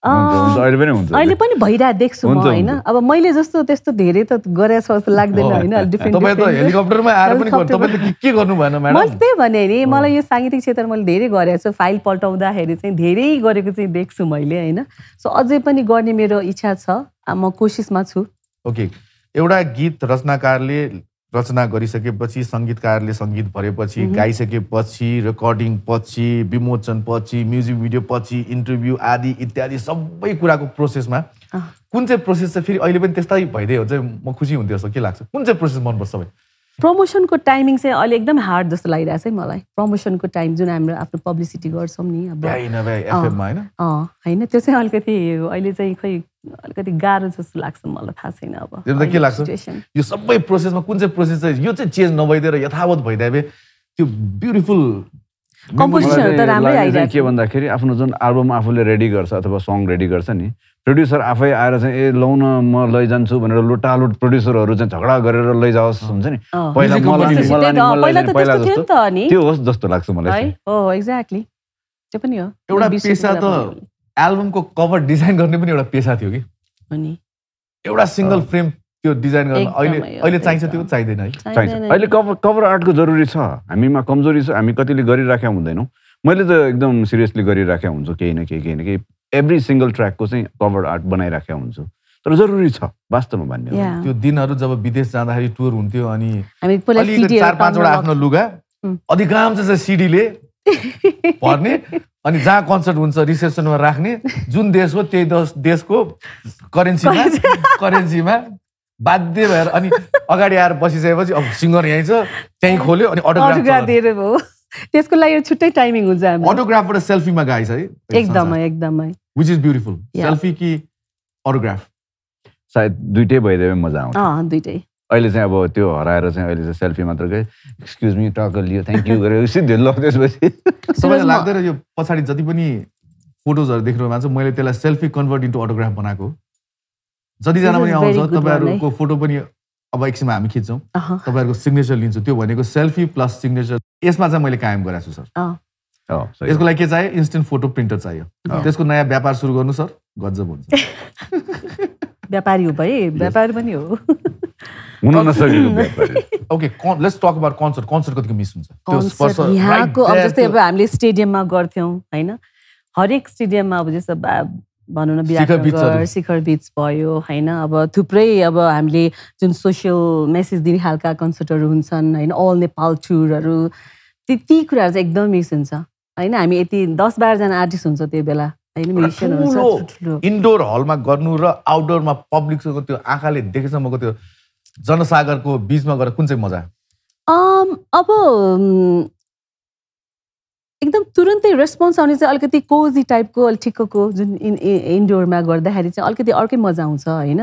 हुन्छ अहिले पनि हुन्छ अहिले पनि भइरा देख्छु म हैन अब मैले जस्तो त्यस्तो धेरै त गरे जस्तो लाग्दैन हैन डिफरेन्ट तपाई त हेलिकप्टरमा आएर पनि तपाई त के गर्नु भएन म्याडम मैले त्यही भने नि मलाई यो सांगीतिक क्षेत्रमा मैले धेरै गरेको छु फाइल पल्टाउँदाखेरि चाहिँ धेरै गरेको चाहिँ देख्छु मैले हैन सो अझै पनि गर्ने मेरो इच्छा छ म कोसिसमा छु ओके एउटा गीत रचनाकारले रचना गरिसकेपछि संगीतकारले संगीत भरेपछि गाइसकेपछि रेकर्डिङ पछि विमोचन पछि म्युजिक भिडियो पछि इन्टरभ्यु आदि इत्यादि सबै कुराको प्रोसेसमा कुन चाहिँ प्रोसेस चाहिँ फेरि अहिले पनि त्यस्तै भइदै हुन्छ म खुसी हुन्थे जस्तो के लाग्छ कुन चाहिँ प्रोसेस मन पर्छ सबै प्रमोसनको टाइमिङ चाहिँ अहिले एकदम हार्ड जस्तो लागिरहेछ है मलाई प्रमोसनको टाइम जुन हाम्रो आफ्नो पब्लिसिटी गर्छौं नि अब हैन भाइ एफएममा हैन अँ हैन त्यो चाहिँ अलिकति अहिले चाहिँ खै अलिकति गाह्रो जस्तो लाग्छ मलाई थाहा छैन अब त्यसमा के लाग्छ यो सबै प्रोसेसमा कुन चाहिँ प्रोसेस चाहिँ यो चाहिँ चेन्ज नभइदिएर यथावत भइदिए त्यो ब्युटिफुल कम्पोजिसनहरु त राम्रै आइरहेछ के भन्दाखेरि आफ्नो जुन एल्बम आफूले रेडी गर्छ अथवा सङ रेडी गर्छ नि प्रोड्युसर आफै आएर चाहिँ ए लौ न म लैजान्छु भनेर लोटालोट प्रोड्युसरहरु चाहिँ झगडा गरेर लैजाओस् हुन्छ नि पहिला म पहिला त त्यस्तो थियो त अनि त्यो होस् जस्तो लाग्छ मलाई हो एक्ज्याक्टली त्यो पनि हो एउटा पेशा त एल्बमको कभर डिजाइन गर्ने पनि एउटा पेशा थियो कि अनि एउटा सिंगल फ्रेम त्यो डिजाइन गर्न अहिले अहिले चाहिन्छ त्यो चाहिदैन है चाहिन्छ अहिले कभर कभर आर्टको जरुरी छ हामीमा कमजोरी छ हामी कतिले गरिराखेका हुँदैनौ मैले त एकदम सिरियसली गरिराखेका हुन्छु केही न केही केही न केही एभ्री सिंगल ट्र्याक को चाहिँ कभर आर्ट बनाइराखेका हुन्छु तर जरुरी छ वास्तवमा भन्ने हो त्यो दिनहरु जब विदेश जाँदाखेरि टुर हुन्थ्यो अनि अलिकति चार पाँच वटा आफ्नो लुगा अधिकांश चाहिँ सिडीले पर्ने अनि जहाँ कन्सर्ट हुन्छ रिसेप्सनमा राख्ने जुन देश हो त्यही देशको करेन्सीमा करेन्सीमा बाध्य भएर अनि अगाडि आएर बसिसकेपछि अब सिंगर यही छ त्यही खोल्यो अनि अटोग्राफ दिएर भयो त्यसको लागि छुट्टै टाइमिङ हुन्छ हाम्रो अटोग्राफ र सेल्फीमा गाइस है एकदमै एकदमै व्हिच इज ब्यूटीफुल सेल्फी कि अटोग्राफ सायद दुईटै भइदिए मजा आउँछ अ दुईटै अहिले चाहिँ अब त्यो हराएर चाहिँ अहिले चाहिँ सेल्फी मात्र गए एक्सक्यूज मी टक लियो थ्यांक यू गरे सिधै लग त्यसपछि सबैले लाग्दैन यो पछाडी जति पनि फोटोजहरु देख्नु भएको छ मैले त्यसलाई सेल्फी कन्भर्ट इन्टु अटोग्राफ बनाएको जति जना पनि आउँछ तपाईहरुको फोटो पनि अब एकछिनमा हामी खिच्छौं तपाईहरुको सिग्नेचर लिन्छु त्यो भनेको सेल्फी प्लस सिग्नेचर यसमा चाहिँ मैले कायम गराएको छु सर अ हो सही यसको लागि के चाहियो इन्स्टन्ट फोटो प्रिन्टर चाहियो त्यसको नयाँ व्यापार सुरु गर्नु सर गजब हुन्छ व्यापारी हो भए व्यापार पनि हो हुन नसकेको व्यापारी okay let's talk about concert concert कतिको मिस हुन्छ त्यो स्पर्श यहाँको अब जस्तै अब हामीले स्टेडियममा गर्थ्यौं हैन हरेक स्टेडियममा अब जस्तो भनौँ न विराटनगर शिखर बीच भयो हैन अब थुप्रै अब हामीले जुन सोसियल मेसेज दिने खालका कन्सर्टहरू हुन्छन् हैन अल नेपाल टुरहरू त्यति कुराहरू चाहिँ एकदम मिस हुन्छ हैन हामी यति दस बाह्र जना आर्टिस्ट हुन्छ त्यो बेला हैन म्युजिसियनहरू हुन्छ इन्डोर हलमा गर्नु र आउटडोरमा पब्लिकको त्यो आँखाले देखेसम्मको त्यो जनसागरको बीचमा गरेर कुन चाहिँ मजा अम अब एकदम तुरुन्तै रेस्पोन्स आउने चाहिँ अलिकति कोजी टाइपको अलि ठिक्कको जुन इन्डोरमा गर्दाखेरि चाहिँ अलिकति अर्कै मजा आउँछ हैन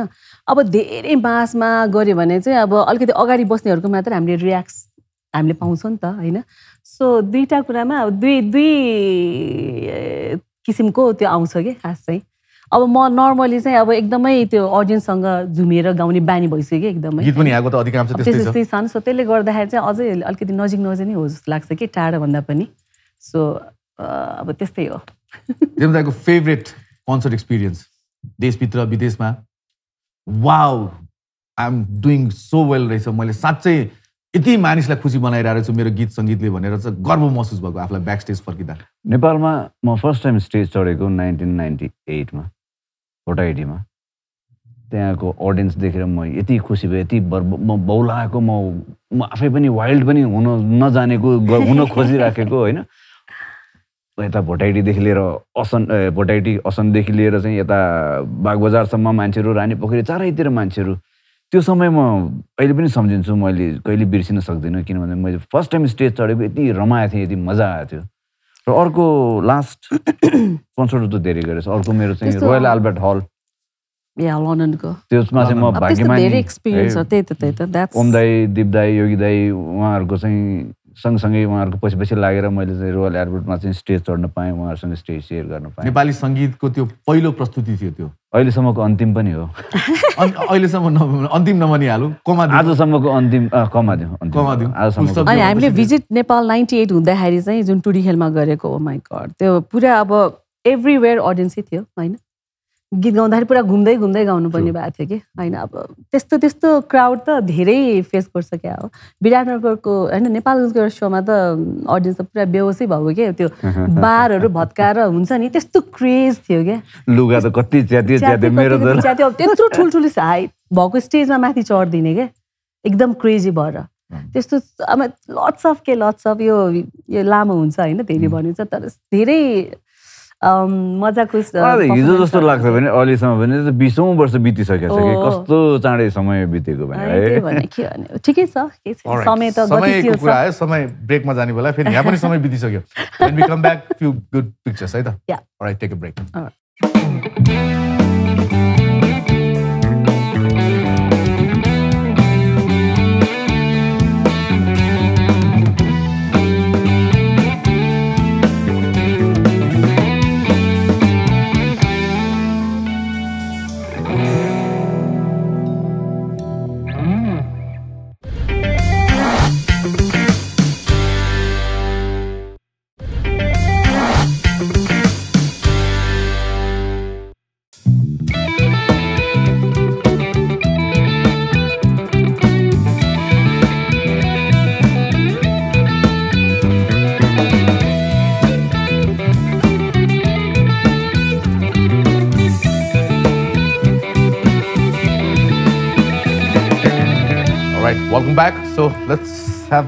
अब धेरै बासमा गर्यो भने चाहिँ अब अलिकति अगाडि बस्नेहरूको मात्र हामीले रियाक्स हामीले पाउँछौँ नि त हैन सो दुईटा कुरामा अब दुई दुई किसिमको त्यो आउँछ के खास चाहिँ अब म नर्मली चाहिँ अब एकदमै त्यो अडियन्ससँग झुमेर गाउने बानी भइसक्यो कि एकदमै गीत पनि यहाँको त अधिकांश त्यस्तै छ सो त्यसले गर्दाखेरि चाहिँ अझै अलिकति नजिक नजिक नै हो जस्तो लाग्छ कि टाढा भन्दा पनि सो अब त्यस्तै हो जेम्सको फेभरेट कन्सर्ट एक्सपीरियन्स देशभित्र विदेशमा wow I am doing so well रहेछ मैले साँच्चै यति मानिसलाई खुसी बनाइराखेको छु मेरो गीत संगीतले भनेर चाहिँ गर्व महसुस भएको आफुलाई ब्याक स्टेज फर्किदा नेपालमा म फर्स्ट टाइम स्टेज चढेको nineteen ninety-eight मा फोर्टी मा त्यहाँको ऑडियन्स देखेर म यति खुसी भए यति म बौलाएको म म आफै पनि वाइल्ड पनि हुन नजानेको हुन खोजिराखेको हैन यता भोटाइडी देखि लिएर असन भोटाइडी असन देखि लिएर चाहिँ यता बागबजार सम्म मान्छेहरु रानी पोखरी चारैतिर मान्छेहरु त्यो समय म अहिले पनि सम्झिन्छु मैले कहिले बिर्सिन सक्दिन किनभने मैले फर्स्ट टाइम स्टेज चढेको यति रमाए थिए यति मजा आयो थियो र अर्को लास्ट कन्सर्ट त धेरै गरेछ अर्को मेरो चाहिँ रोयल अल्बर्ट हल या लन्डनको त्यसमा चाहिँ म भाग्यमानी धेरै एक्सपीरियन्स हो त्यतै त्यतै द्याट्स ओम दाई दीप दाई योगी दाई उहाँहरुको चाहिँ सँगसँगै उहाँहरुको पछि पछि लागेर मैले चाहिँ रोयल अल्बर्टमा चाहिँ स्टेज चढ्न पाएँ उहाँहरुसँग स्टेज शेयर गर्न पाएँ नेपाली संगीतको त्यो पहिलो प्रस्तुति थियो त्यो अहिले सम्मको अन्तिम पनि हो अहिले सम्म अन्तिम नमनी हालौ कमा दिउ आज सम्मको अन्तिम कमा दिउ कमा दिउ आज सम्म अनि हामीले भिजिट नेपाल ninety-eight हुँदा खेरि चाहिँ जुन टुडी खेलमा गरेको ओ माय गॉड त्यो पुरा अब एभ्रीवेयर ऑडियन्स थियो हैन गीत गाउँदाखेरि पुरा घुम्दै घुम्दै गाउनु पर्ने बात थियो के हैन अब त्यस्तो त्यस्तो क्राउड त धेरै फेस गर्छ के हो विराटनगरको हैन नेपालको शोमा त ऑडियन्स त पुरा बेहोसै भयो के त्यो बारहरु भत्काएर हुन्छ नि त्यस्तो क्रेज थियो के लुगा त कति ज्यादै ज्यादै मेरो त ज्यादै त्यत्रो ठुलठुलो हाइट भएको स्टेजमा माथि चढ्दिने के एकदम क्रेजी भएर त्यस्तो लट्स अफ के लट्स अफ यो यो लामो हुन्छ हैन धेरै भनिन्छ तर धेरै मजाको हिजो जस्तो लाग्छ भने अहिलेसम्म भने बीसौं वर्ष बितिसकेछ कि कस्तो चाँडै समय बितेको भने ठिकै छ समय त गतिशील छ समय समय ब्रेकमा जाने बेला फेरि यहाँ पनि समय बितिसक्यो and we come back few good pictures है त alright take a break Welcome back. So let's have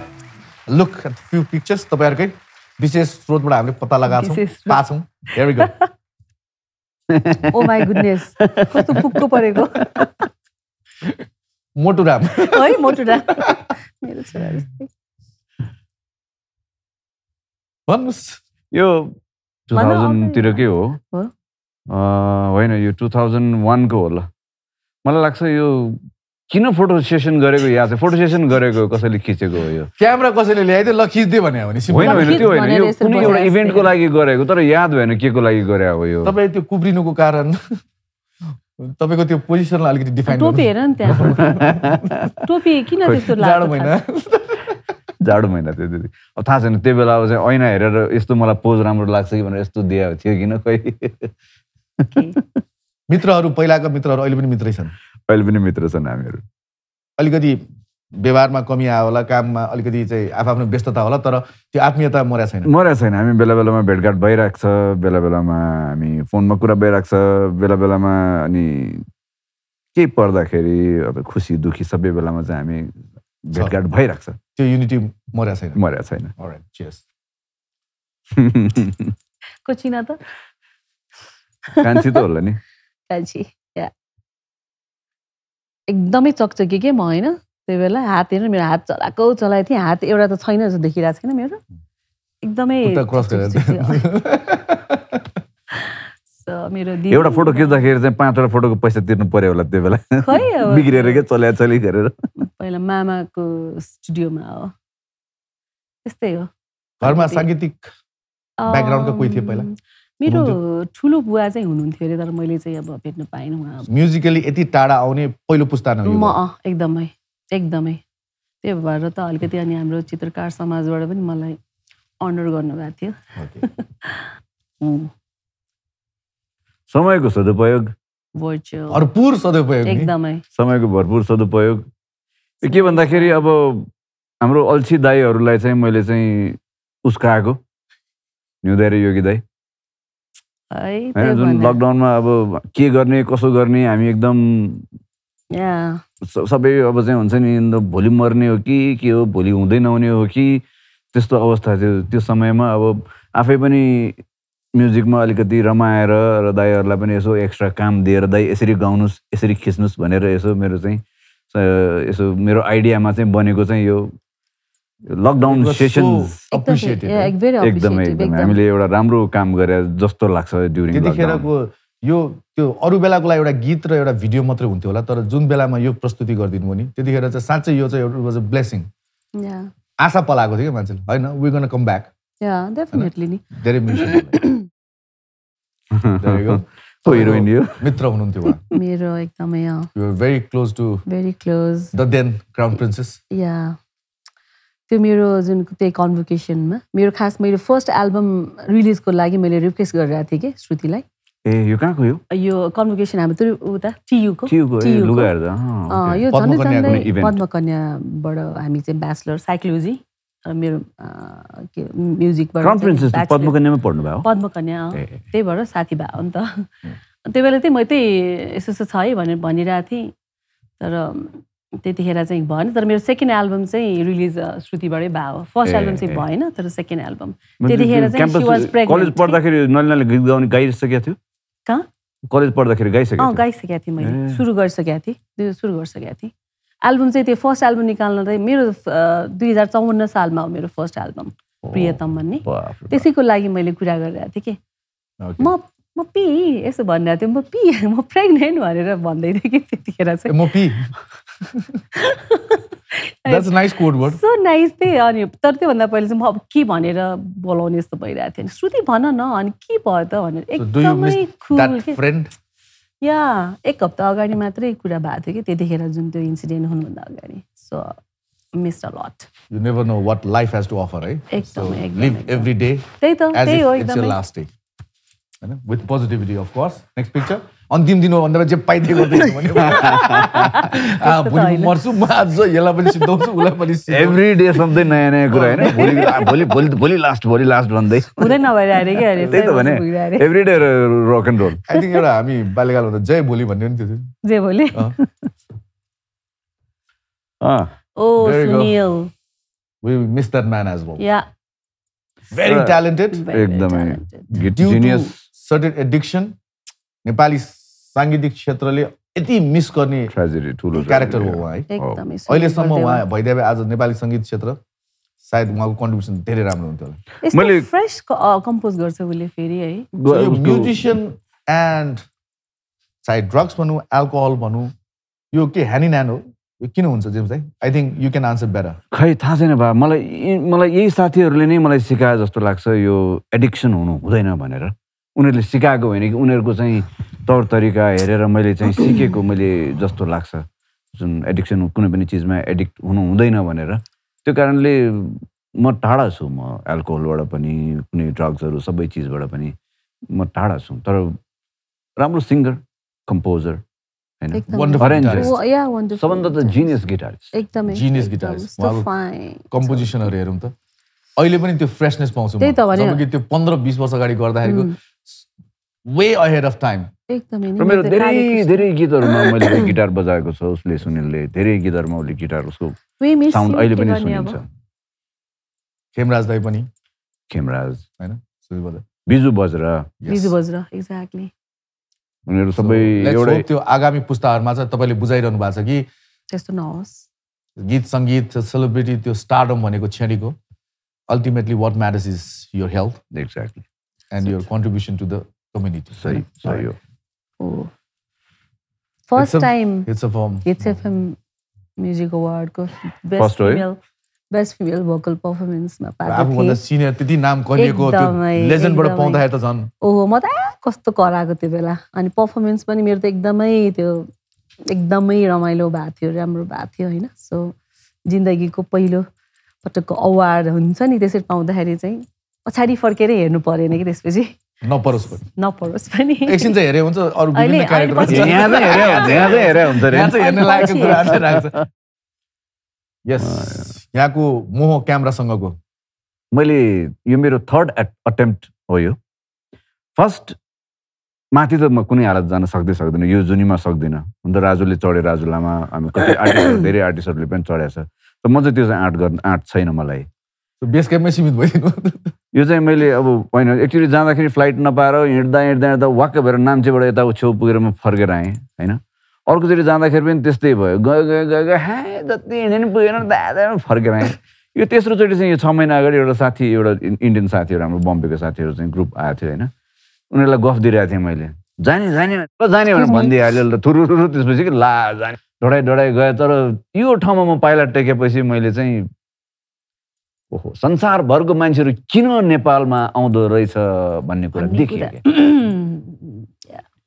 a look at few pictures. तपाईहरुकै विशेष स्रोतबाट हामीले पत्ता लगाएको छौं, पाछौं. Here we go. Oh my goodness. कस्तो पुक्को परेको. मोटुराम. है मोटुराम. मेरो छोरा जस्तै. भन्नुस् यो two thousand तिरकै हो. अ होइन यो two thousand one को होला. मलाई लाग्छ यो किन फोटो सेसन गरेको या चाहिँ फोटो सेसन गरेको कसैले खिचेको हो यो क्यामेरा कसैले ल्याइदियो ल खिच्दै भन्या भने सिम्पल होइन त्यो होइन यो कुनै एउटा इभेन्टको लागि गरेको तर याद भएन केको लागि गरे हो यो तपाई त्यो कुब्रिनुको कारण तपाईको त्यो पोजिसनलाई अलिकति डिफाइन गर्नु टोपी हेर न त्यहाँ टोपी किन त्यस्तो लाग्यो जाडो महिना जाडो महिना त्यो दिदी अब थाहा छैन त्यो बेला चाहिँ ऐना हेरेर यस्तो मलाई पोज राम्रो लाग्छ कि भनेर यस्तो दिया थियो किन कहि मित्रहरु पहिलाका मित्रहरु अहिले पनि मित्रै छन् अहिले पनि मित्र छन् हामीहरु अलिकति व्यवहारमा कमी आयो होला काममा अलिकति चाहिँ आफआफ्नो व्यस्तता होला तर त्यो आत्मीयता मर्या छैन मर्या छैन हामी बेला बेलामा भेटघाट भइराख्छ बेला बेलामा हामी फोनमा कुरा भइराख्छ बेला बेलामा अनि केही पर्दाखेरि अब खुसी दुखी सबै बेलामा चाहिँ हामी भेटघाट भइराख्छ त्यो युनिटी मर्या छैन मर्या छैन अलराइट चीयर्स कोचिना त कान्छी त होला नि कान्छी एकदमै चकचकी के म हैन त्यो बेला हात हेर्नु मेरो हात चलाको चलाए थिए हात एउटा त छैन जस्तो देखिराछ किन मेरो एकदमै सो मेरो दिदी एउटा फोटो खिच्दाखेरि चाहिँ पाँचवटा फोटोको पैसा तिर्नु पर्यो होला त्यो बेला बिग्रेर के चल्या चली गरेर पहिला मामाको स्टुडियोमा हो त्यस्तै हो घरमा सांगीतिक ब्याकग्राउन्डको कोही थियो पहिला मेरो ठुलो बुवा चाहिँ हुनुहुन्थ्यो अरे तर मैले चाहिँ अब भेट्न पाइन उहाँ म्युजिकली यति टाढा आउने पहिलो पुस्ता न म एकदमै एकदमै त्यो भएर त अलिकति अनि हाम्रो चित्रकार समाजबाट पनि मलाई अनर गर्नुभएको थियो समयको सदुपयोग भरपूर सदुपयोग एकदमै समयको भरपूर सदुपयोग के भन्दाखेरि अब हाम्रो अल्छी दाइहरुलाई चाहिँ मैले चाहिँ उसकाएको न्युदेरे योगी दाइ है हैन लकडाउन मा अब के गर्ने कसो गर्ने हामी एकदम या सबै अब चाहिँ हुन्छ नि भोलि मर्ने हो कि के हो भोलि हुँदै नहुने हो कि त्यस्तो अवस्था थियो त्यो समयमा अब आफै पनि म्युजिक मा अलिकति रमाएर र दाइहरुलाई पनि यसो एक्स्ट्रा काम दिएर दाइ यसरी गाउनुस् यसरी खिच्नुस् भनेर यसो मेरो चाहिँ यसो मेरो आइडियामा चाहिँ बनेको चाहिँ यो लकडाउन सेशन्स एप्रिशिएटेड एकदमै एकदमै हामीले एउटा राम्रो काम गरे जस्तो लाग्छ ड्युरिङ लकडाउन त्यतिखेरको यो त्यो अरु बेलाको लागि एउटा गीत र एउटा भिडियो मात्र हुन्थ्यो होला तर जुन बेलामा यो प्रस्तुति गर्दिनु भनी त्यतिखेर चाहिँ साच्चै यो चाहिँ एउटा वाज अ ब्लेसिङ या आशा पलाएको थियो के मान्छेले हैन वी गोना कम ब्याक या डेफिनेटली नि धेरै मिसन देयर यु गो तो हिरोइन यो मित्र हुनुहुन्थ्यो उहाँ मेरो एकदमै uh you are very close to very close the then crown princess या त्यो मेरो जुन त्यही कन्भोकेसनमा मेरो खास मेरो फर्स्ट एल्बम रिलीज को लागि मैले रिक्वेस्ट गरिरहेको थिए के श्रुतिलाई ए यो कहाँको यो यो कन्भोकेसन हाम्रो त्यो उता टीयू को टीयू लुगाहरू त अ यो जनजन पद्मकन्याबाट हामी चाहिँ ब्याचलर साइकोलोजी मेरो के म्युजिकबाट कन्फरेन्स पद्मकन्यामा पढ्नु भयो पद्मकन्या त्यही भएर साथी भा अनि त त्यो बेला चाहिँ म त्यही यसो यसो छ है भनेर भनिरहेको थिएँ तर त्यतिखेर चाहिँ भएन तर मेरो सेकेन्ड एल्बम चाहिँ रिलीज श्रुतिबाटै भयो फर्स्ट एल्बम चाहिँ भएन तर सेकेन्ड एल्बम त्यतिखेर चाहिँ शी वाज प्रेग्नेन्ट कलेज पढ्दाखेरि नलिनाले गीत गाउने गाइसकेको थियो कहाँ कलेज पढ्दाखेरि गाइसकेको थियो अँ गाइसकेको थिएँ मैले सुरु गरिसकेको थिएँ त्यो सुरु गरिसकेको थिएँ एल्बम चाहिँ त्यो फर्स्ट एल्बम निकाल्न चाहिँ मेरो दुई हजार चौवन्न सालमा हो मेरो फर्स्ट एल्बम प्रियतम भन्ने त्यसैको लागि मैले कुरा गरिरहेको थिएँ कि म म पी यसो भनिरहेको थिएँ म पी म प्रेग्नेन्ट भनेर भन्दै थिएँ कि त्यतिखेर चाहिँ म पी That's a nice code word. So nice थिए अनि तर त्योभन्दा पहिले चाहिँ म अब के भनेर बोलाउने जस्तो भइरहेको थियो श्रुति भन न अनि के भयो त भनेर एकदमै खुल या एक हप्ता अगाडि मात्रै कुरा भएको थियो कि त्यतिखेर जुन त्यो इन्सिडेन्ट हुनुभन्दा अगाडि so missed a lot you never know what life has to offer है एकदमै लिभ एभ्री डे त्यही त त्यही हो एकदमै लास्ट डे हैन with positivity of course next picture अन्तिम दिन हो भन्दा जे पाइदै गर्दै भने आ भोलि मर्छु म आज यला पनि सिद्धाउँछु उला पनि एभ्री डे सम्दै नयाँ नयाँ कुरा हैन भोलि भोलि भोलि लास्ट भोलि लास्ट भन्दै हुँदै नभएर आरे के अरे त्यही त भने every day rock and roll I think एउटा हामी बाल्यकाल हुँदा जय भोलि भन्ने नि थियो जय भोलि uh oh Sunil we miss that man as well yeah very talented एकदमै genius certain addiction नेपाली सांगीतिक क्षेत्रले यति मिस गर्ने ट्रेजेडी ठुलो क्यारेक्टर हो उहाँ है एकदमै अहिलेसम्म उहाँ भइदिए आज नेपाली संगीत क्षेत्र सायद उहाँको कन्ट्रिब्युसन धेरै राम्रो हुन्थ्यो होला मैले फ्रेश कम्पोज गर्छ उले फेरि है म्युजिशियन एन्ड चाहे ड्रग्स भनौँ अल्कोहल भनौँ यो के ह्यान्ड इन ह्यान्ड हो यो किन हुन्छ जेम्स भाइ I think you can answer better खै थाहा छैन बा मलाई मलाई यही साथीहरूले नै मलाई सिकाए जस्तो लाग्छ यो एडिक्सन हुनु हुँदैन भनेर उनीहरूले सिकाएको होइन कि उनीहरूको चाहिँ तौर तरिका हेरेर मैले चाहिँ सिकेको मैले जस्तो लाग्छ जुन एडिक्सन कुनै पनि चिजमा एडिक्ट हुनु हुँदैन भनेर त्यो कारणले म टाढा छु म अल्कोहलबाट पनि कुनै ड्रग्सहरू सबै चिजबाट पनि म टाढा छु तर राम्रो सिङ्गर कम्पोजर कम्पोजिसनहरू हेरौँ त अहिले पनि त्यो फ्रेसनेस पाउँछौँ जबकि त्यो पन्ध्र बीस वर्ष अगाडि गर्दाखेरिको वे अहेड अफ टाइम मेरो धेरै धेरै गीतहरूमा मैले गिटार बजाएको छ उसले सुनिलले धेरै गीतहरूमा उसले गिटार उसको साउन्ड अहिले पनि सुनिन्छ खेमराज दाइ पनि खेमराज हैन बिजु बज्रा बिजु बज्रा एक्ज्याक्टली उनीहरु सबै एउटा त्यो आगामी पुस्ताहरुमा चाहिँ तपाईले बुझाइरहनु भएको छ कि त्यस्तो नहोस् गीत संगीत सेलिब्रिटी त्यो स्टारडम भनेको छेडीको ultimately what matters is your health exactly and your contribution to the community सही सही हो oh first time it's a firm it's F M music award को best female best female vocal performance मा पाएको थिएँ अब भन्दा सिनियर त्यति नाम करिएको त्यो लेजेन्ड बाट पाउँदाखेरि त झन् ओहो म त कस्तो कराएको त्यो बेला अनि पर्फर्मेन्स पनि मेरो त एकदमै त्यो एकदमै रमाइलो भएको थियो राम्रो भएको थियो हैन सो जिन्दगीको पहिलो पटकको अवार्ड हुन्छ नि त्यसरी पाउँदाखेरि चाहिँ पछाडि फर्केर हेर्नु परेन कि त्यसपछि नपरोस् पनि नपरोस् पनि एकछिन चाहिँ हेरे हुन्छ अरु विभिन्न कार्यक्रम यहाँ चाहिँ हेरे हुन्छ यहाँ चाहिँ हेरे हुन्छ यहाँ चाहिँ हेर्न लागेको कुरा आन्सर राख्छ यस यहाँको मोह क्यामेरासँगको मैले यो मेरो थर्ड अटेम्प्ट हो यो फर्स्ट माथि त म कुनै हालत जान सक्दै सक्दिन यो जुनीमा सक्दिन हुन त राजुले चढे राजुलामा हामी कति आर्टिस्टहरु धेरै आर्टिस्टहरुले पनि चढ्या छ त म चाहिँ त्यो चाहिँ आर्ट गर्न आर्ट छैन मलाई सो बेस क्याम्पमै सीमित भइदिनु यो चाहिँ मैले अब हैन एक्चुअली जाँदाखेरि फ्लाइट नपाएर हिड्दा हिड्दा हिड्दा वाक्क भएर नाम्चेबाट यता छेउ पुगेर म फर्केर आएँ हैन अर्कोचोटि जाँदाखेरि पनि त्यस्तै भयो गए गए गए हे जति हिँडे नि पुगेन दादा फर्केर आएँ यो तेस्रोचोटि चाहिँ यो छ महिना अगाडि एउटा साथी एउटा इन्डियन साथीहरु हाम्रो बम्बेको साथीहरु चाहिँ ग्रुप आएको थियो हैन उनीहरुलाई गफ दिइरहेको थिएँ मैले जाने जाने ल जाने भनेर भनिदिइहाल्यो ल थुरुरुरु त्यसपछि कि ला जाने डढाइ डढाइ गए तर यो ठाउँमा म पाइला टेकेपछि मैले चाहिँ ओहो संसारभरको मान्छेहरू किन नेपालमा आउँदो रहेछ भन्ने कुरा देखेँ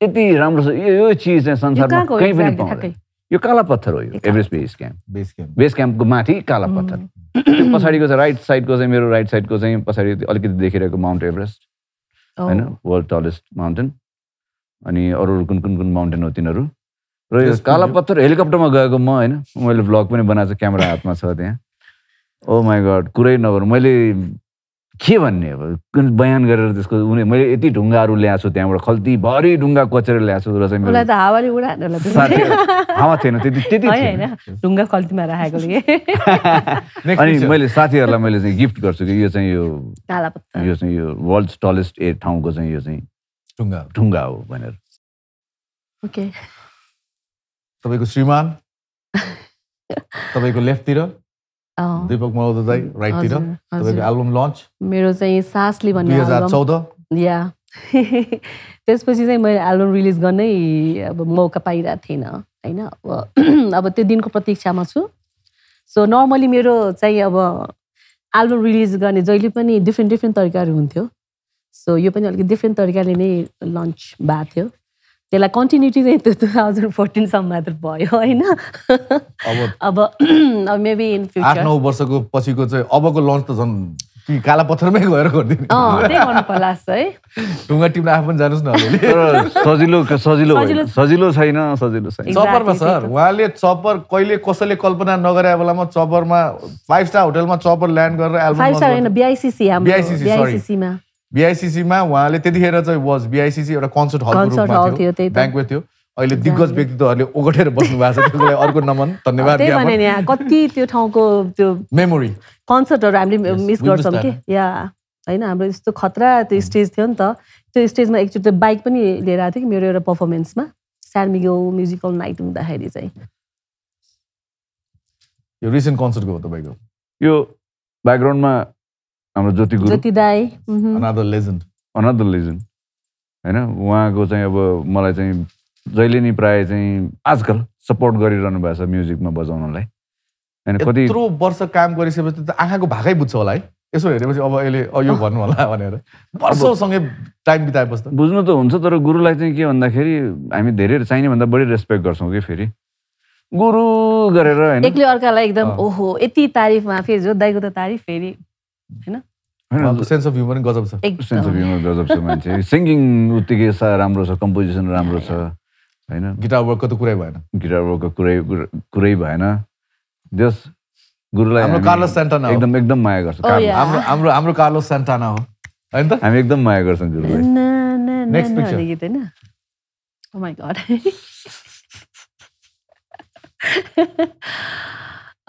यति राम्रो छ यो चिज चाहिँ संसारमा कहीँ पनि पाउँदैन यो काला पत्थर हो यो Everest base camp base camp base क्याम्पको माथि काला पत्थर पछाडिको चाहिँ राइट साइडको चाहिँ मेरो राइट साइडको चाहिँ पछाडि अलिकति देखिरहेको माउन्ट एभरेस्ट हैन वर्ल्ड टलेस्ट माउन्टेन अनि अरू कुन कुन कुन माउन्टेन हो तिनीहरू र यो काला पत्थर हेलिकप्टरमा गएको म हैन मैले भ्लग पनि बनाएको क्यामेरा हातमा छ त्यहाँ ओ माई गॉड कुरै नगर मैले के भन्ने अब बयान गरेर त्यसको मैले यति ढुङ्गाहरू ल्याएको छु त्यहाँबाट खल्ती भरी ढुङ्गा कोचेर ल्याएको छु र चाहिँ मलाई त हावाले उडाएर ल साथी हावा थिएन त्यति त्यति हैन ढुङ्गा खल्तीमा राखेकोले अनि मैले साथीहरुलाई मैले चाहिँ गिफ्ट गर्छु कि यो चाहिँ यो काला पत्थर यो चाहिँ यो वर्ल्ड टलेस्ट ए ठाउँको चाहिँ यो चाहिँ ढुङ्गा ढुङ्गा हो भनेर ओके तपाईको श्रीमान तपाईको लेफ्ट तिर दीपक मौर्य दाइ राइट तिर तपाईको एल्बम लन्च मेरो चाहिँ सासले भन्ने दुई हजार चौध या त्यसपछि चाहिँ मैले एल्बम रिलीज गर्ने अब मौका पाइरा थिएन हैन अब त्यो दिनको प्रतीक्षामा छु सो नर्मली मेरो चाहिँ अब एल्बम रिलीज गर्ने जहिले पनि डिफ्रेन्ट डिफ्रेन्ट तरिकाहरू हुन्थ्यो सो यो पनि अलिकति डिफ्रेन्ट तरिकाले नै लन्च भएको थियो त्यसलाई कन्टिन्युटी चाहिँ त्यो दुई हजार चौध सम्म मात्र भयो हैन अब अब मेबी इन फ्युचर आठ नौ वर्षको पछिको चाहिँ अबको लन्च त झन् कि काला पत्थरमै गएर गर्दिनु अँ त्यही गर्नु पर्ला है ढुङ्गा टिप्न आफै पनि जानुस् न अलिअलि सजिलो सजिलो सजिलो छैन सजिलो छैन चपरमा सर उहाँले चपर कहिले कसैले कल्पना नगरे बेलामा चपरमा फाइभ स्टार होटलमा चपर ल्यान्ड गरेर एल्बम फाइभ स्टार हैन बीआईसीसी हाम्रो बीआईसीसी मा बीआईसीसी मा उहाँले त्यतिखेर चाहिँ वाज बीआईसीसी एउटा कन्सर्ट हलको रूपमा थियो ब्याङ्क्वेट थियो अहिले दिग्गज व्यक्तित्वहरूले ओगटेर बस्नु भएको छ त्यसलाई अर्को नमन धन्यवाद ज्ञापन कति त्यो ठाउँको त्यो मेमोरी कन्सर्टहरु हामीले मिस गर्छौं के या हैन हाम्रो यस्तो खतरा त्यो स्टेज थियो नि त त्यो स्टेजमा एकचोटि त्यो बाइक पनि लिएर आएको थियो कि मेरो एउटा पर्फर्मेन्समा सार्मिगो म्युजिकल नाइट हुँदाखेरि चाहिँ यो रिसेन्ट कन्सर्टको हो तपाईको यो ब्याकग्राउन्डमा हाम्रो ज्योति गुरु ज्योति दाइ अनदर लेजेन्ड अनदर लेजेन्ड हैन उहाँको चाहिँ अब मलाई चाहिँ जहिले नि प्राय चाहिँ आजकल सपोर्ट गरिरहनु भएको छ म्युजिकमा बजाउनलाई हैन कति यत्रो वर्ष काम गरिसकेपछि त आँखाको भागै बुझ्छ होला है यसो हेरेपछि अब अहिले यो भन्नु होला भनेर वर्षौंसँगै टाइम बिताएपछि त बुझ्नु त हुन्छ तर गुरुलाई चाहिँ के भन्दाखेरि हामी धेरै चाहिने भन्दा बढी रेस्पेक्ट गर्छौं के फेरि गुरु गरेर हैन एकले अर्कालाई एकदम ओहो यति तारीफमा फेरि जो दाइको त तारीफ फेरि हैन हैन सेन्स अफ ह्युमर गजब छ सेन्स अफ ह्युमर गजब छ मान्छे सिंगिङ उत्तिकै राम्रो छ कम्पोजिसन राम्रो छ हैन गिटार वर्कको त कुरै भएन गिटार वर्कको कुरै कुरै भएन जस गुरुलाई हाम्रो कार्लोस सेन्टाना एकदम एकदम माया गर्छ हाम्रो हाम्रो हाम्रो कार्लोस सेन्टाना हो हैन त हामी एकदम माया गर्छौं गुरुलाई नेक्स्ट पिक्चर गीत हैन ओ माय गॉड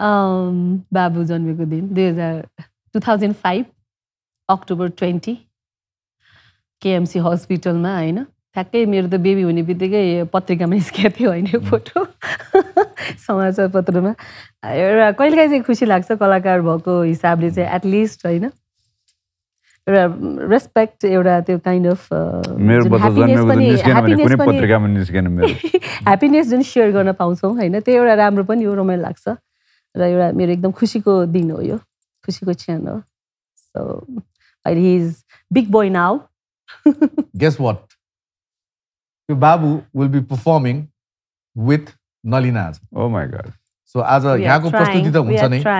um बाबु जन्मेको दिन दुई हजार two thousand five October twenty KMC hospital में है ठैक्कै मेरो तो बेबी होने बितिक पत्रिका में निस्किया थियो है फोटो समाचार पत्र में एटा कहीं खुशी लग् कलाकार भएको हिसाबले चाहिँ एटलिस्ट हैन एउटा रेस्पेक्ट एउटा त्यो काइन्ड अफ ह्याप्पीनेस जुन शेयर गर्न पाउँछौं हैन त्यो एउटा राम्रो पनि हो रमाइलो लाग्छ र एउटा मेरो एकदम खुशी को दिन हो यो खुशी को क्षण हो so and he is big boy now guess what your babu will be performing with Nalina oh my god so as a yaha ko prastuti ta huncha nai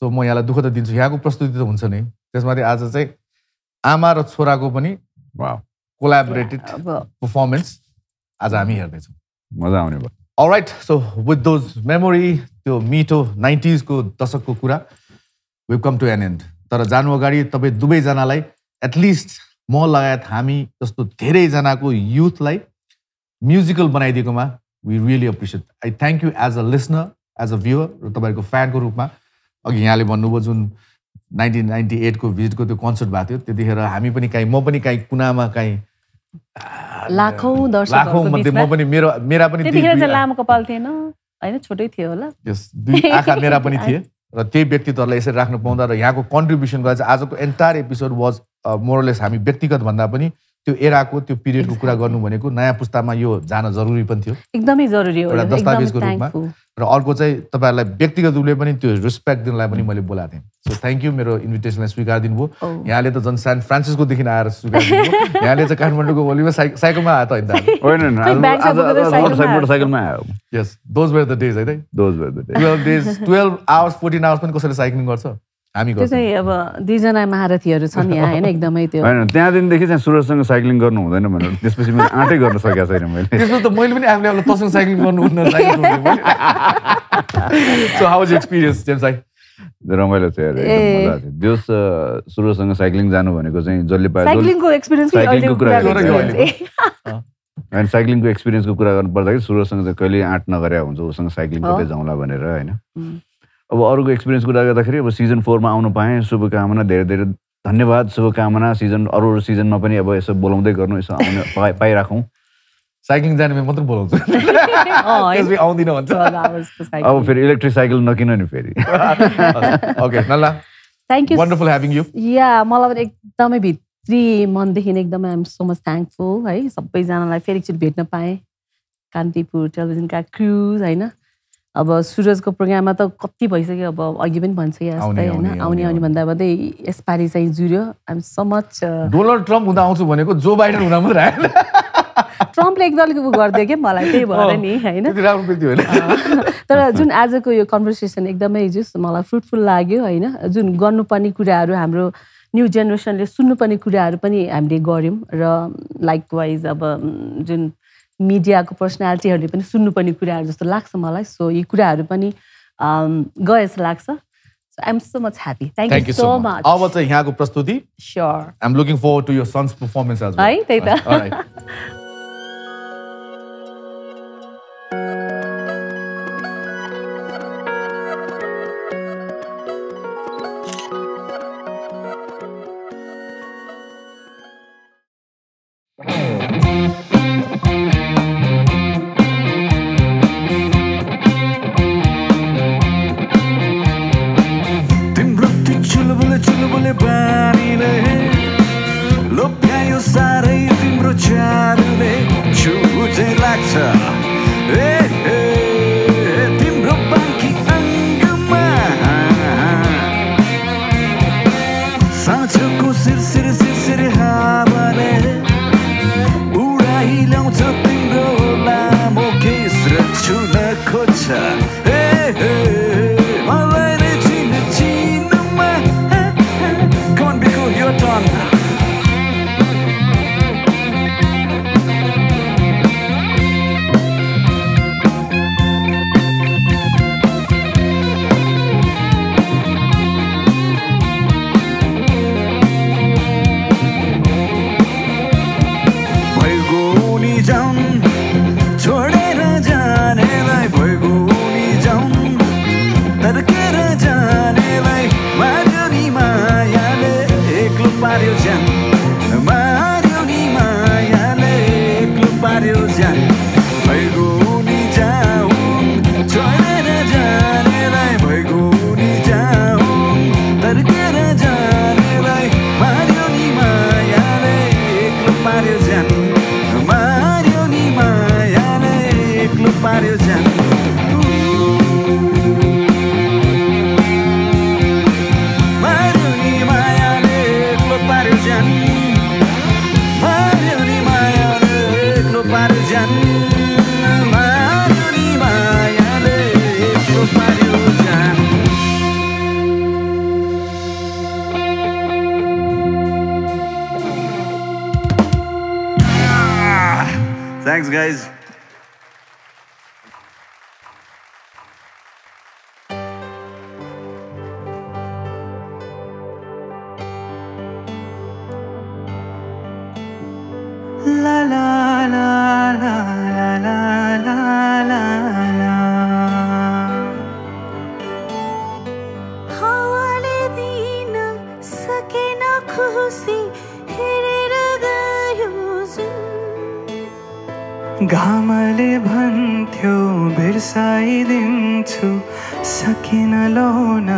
so ma yahala dukha ta dinchu yaha ko prastuti ta huncha nai त्यसमाथि आज चाहिँ आमा र छोरा को पनि wow collaborated performance आज हामी हेर्दै छौं मजा आउने भयो All right, so with those memory, त्यो मीठो नाइन्टीज को दशक को कुरा, we've come to an end. तर जानु अगाडि तपाई दुबै जनालाई at least म लगायत हामी जस्तो धेरै जनाको युथलाई म्युजिकल बनाइदिएकोमा we really appreciate. I thank you as a listener, as a viewer, र तपाईको फ्यान को रूपमा. अघि यहाँले भन्नुभयो जुन nineteen ninety-eight को भिजिटको त्यो कन्सर्ट भएको थियो, त्यतिखेर हामी पनि काई म पनि काई कुनामा काई लाखौं दर्शकहरुको बीचमा म पनि मेरो मेरा पनि त्यतिखेर चाहिँ लामो कपाल थिएन हैन छोटै थियो होला यस दुई आँखा मेरा पनि थिए र त्यही व्यक्तित्वलाई यसरी राख्न पाउँदा र यहाँको कन्ट्रिब्युसन गर्दा चाहिँ आजको entire episode was more less हामी व्यक्तिगत भन्दा पनि त्यो एराको त्यो पिरियडको कुरा गर्नु भनेको नयाँ पुस्तामा यो जान जरुरी पनि थियो एकदमै जरुरी हो एउटा दस्तावेजको रूपमा र अर्को चाहिँ तपाईहरुलाई व्यक्तिगत रूपले पनि त्यो रिस्पेक्ट दिनलाई पनि मैले बोलाएको थिएँ सो थ्यांक यू मेरो इन्भिटेसनलाई स्वीकार दिनुभयो यहाँले त जन सान फ्रान्सिस्को देखिन आएर स्वीकार दिनुभयो यहाँले चाहिँ काठमाडौँको ओलीमा साइकलमा आयो त हैन मोटरसाइकलमा आयो yes those were the days है त those were the days twelve hours fourteen hours पनि कसैले साइक्लिङ गर्छ हामी गर्छौं त्यसै अब दुई जना महारथीहरु छन् यहाँ हैन एकदमै त्यो हैन त्यहाँ दिनदेखि चाहिँ सुरजसँग साइक्लिङ गर्नु हुँदैन भनेर त्यसपछि मैले आँटै गर्न सकेको छैन मैले त्यसो त मैले पनि आफूले आफूले तसँग साइक्लिङ गर्नु हुन्न cycling so how was experience James भाइ रमाइलो थियो अरे मजा आयो जोस सुरजसँग साइक्लिङ जानु भनेको चाहिँ जल्ले पायो साइक्लिङको एक्सपीरियन्सको अहिले कुरा गर्नु अनि साइक्लिङको एक्सपीरियन्सको कुरा गर्नु पर्दाखेरि सुरजसँग चाहिँ कहिले आँट नगर्या हुन्छ उसँग साइक्लिङ गर्दै जाउँला भनेर हैन अब अरुको एक्सपीरियन्स कुरा गर्दाखेरि अब सिजन फोर मा आउन पाएँ शुभकामना धेरै धेरै धन्यवाद शुभकामना सिजन अरू अरू सिजनमा पनि अब यसो बोलाउँदै गर्नु यसो आउन पाइराखौँ साइक्लिङ जानेमा मात्र बोलाउँछु त्यसपछि आउँदिन भन्छ अब फेरि इलेक्ट्रिक साइकल नकिन नि फेरि ओके नला thank you wonderful having you yeah मलाई पनि एकदमै भित्री मनदेखि एकदमै I am so much thankful है सबैजनालाई फेरि एकचोटि भेट्न पाएँ कान्तिपुर टेलिभिजनका क्रुज होइन अब सुरजको प्रोग्राममा त कति भइसक्यो अब अघि पनि भनिसके जस्तै हैन आउने आउने भन्दा भन्दै यसपालि चाहिँ जुर्यो I am so much Donald Trump हुँदा आउँछु भनेको जो बाइडन हुँदा मात्र आएन ट्रम्पले एकदलको गरिदियो के मलाई त्यही भएर नि हैन त्यति राम्रो व्यक्ति होइन तर जुन आजको यो कन्भर्सेसन एकदमै जस मलाई फ्रुटफुल लाग्यो हैन जुन गर्नुपर्ने कुराहरू हाम्रो न्यू जेनेरेसनले सुन्नुपर्ने कुराहरू पनि हामीले गर्यौं र लाइकवाइज अब जुन मिडियाको पर्सनालिटीहरूले पनि सुन्नुपर्ने कुराहरू जस्तो लाग्छ मलाई सो यी कुराहरू पनि गए जस्तो लाग्छ so I am so much happy thank you so much अब चाहिँ यहाँको प्रस्तुति sure I am looking forward to your sons performance as well है त्यही त अलराइट घामले भन्थ्यो बिर्साइदिन्छु सकिन लाउन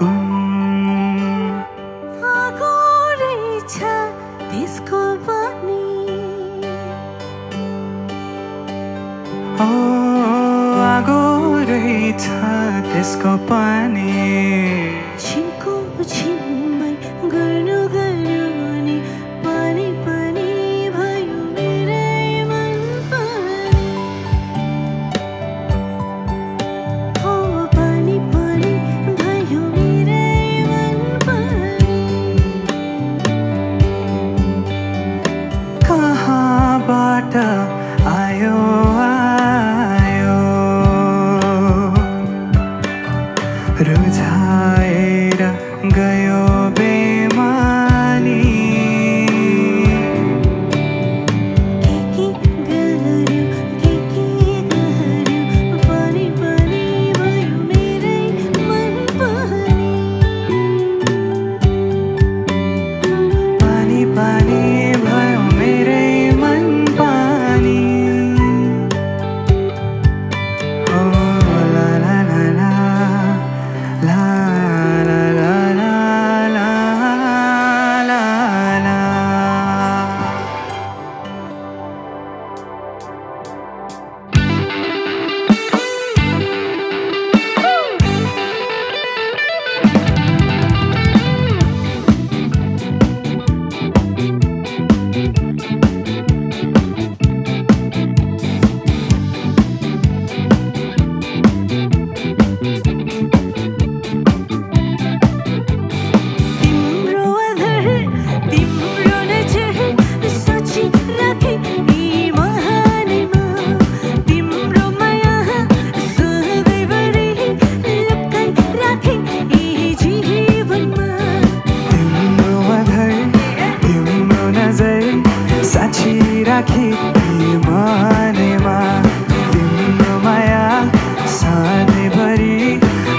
गुण आगो रहेछ त्यसको पनि ओ आगो रहेछ त्यसको पनि छिनको छिनमै गर्नु गर्नु नि पनि पनि भयो मेरै मन पनि हो पनि पनि भयो मेरै मन पनि कहाँबाट आयो आयो रुझाएर गयो बेमानी के के गर्यो के के गर्यो पनि पनि भयो मेरै मन पनि पनि पनि भयो मेरै मन पनि ओ ला ला ला ला ला ला ला ला ला ला ला। तिम्रो अधर तिम्रो नजर सोची राखे यी महानीमा तिम्रो माया सधैँभरि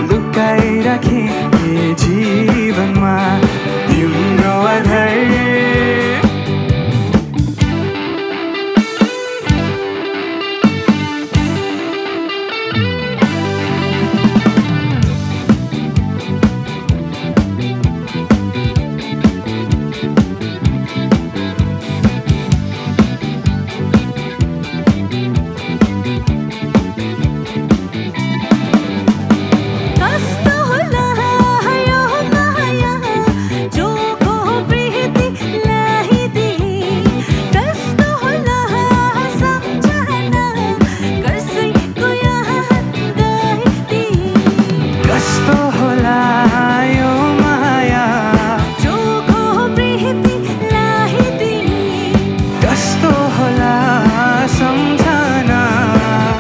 लुकाई राखे यी जीवनमा तिम्रो अधर तिम्रो नजर साँची राखी यी मानेमा तिम्रो माया सधैँभरि लुकाई राखे यी जीवनमा तिम्रो अधर कस्तो होला यो माया जो को प्रीति लाइदे कस्तो होला सम्झना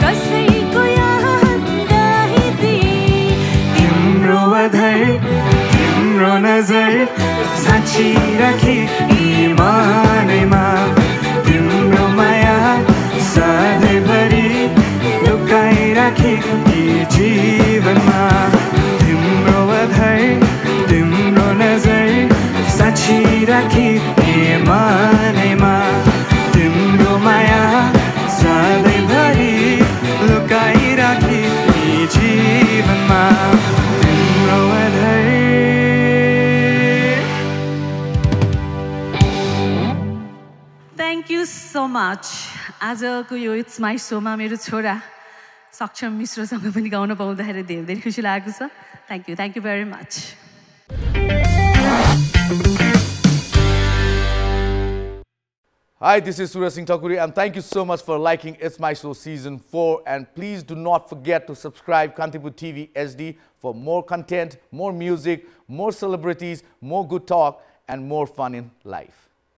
कसैको यहाँ गाइदे कस्तो होला यो माया जो को प्रीति लाइदे कस्तो होला सम्झना कसैको यहाँ गाइदे तिम्रो अधर तिम्रो नजर साँची राखे यी मनैमा तिम्रो माया सधैँभरि लुकाई राखे यी जीवनमा तिम्रो अधर तिम्रो नजर साँची राखे यी मनैमा तिम्रो माया सधैँभरि लुकाई राखे यी जीवनमा तिम्रो अधर। Thank you so much. आजको यो इट्स माई सोमा मेरो छोरा सक्षम मिश्रसँग पनि गाउन पाउँदाखेरि धेरै धेरै खुसी लागेको छ। Thank you thank you very much. Hi, this is Suraj Singh Thakuri, and thank you so much for liking It's My Show Season four. And please do not forget to subscribe Kantipur T V H D for more content, more music, more celebrities, more good talk, and more fun in life.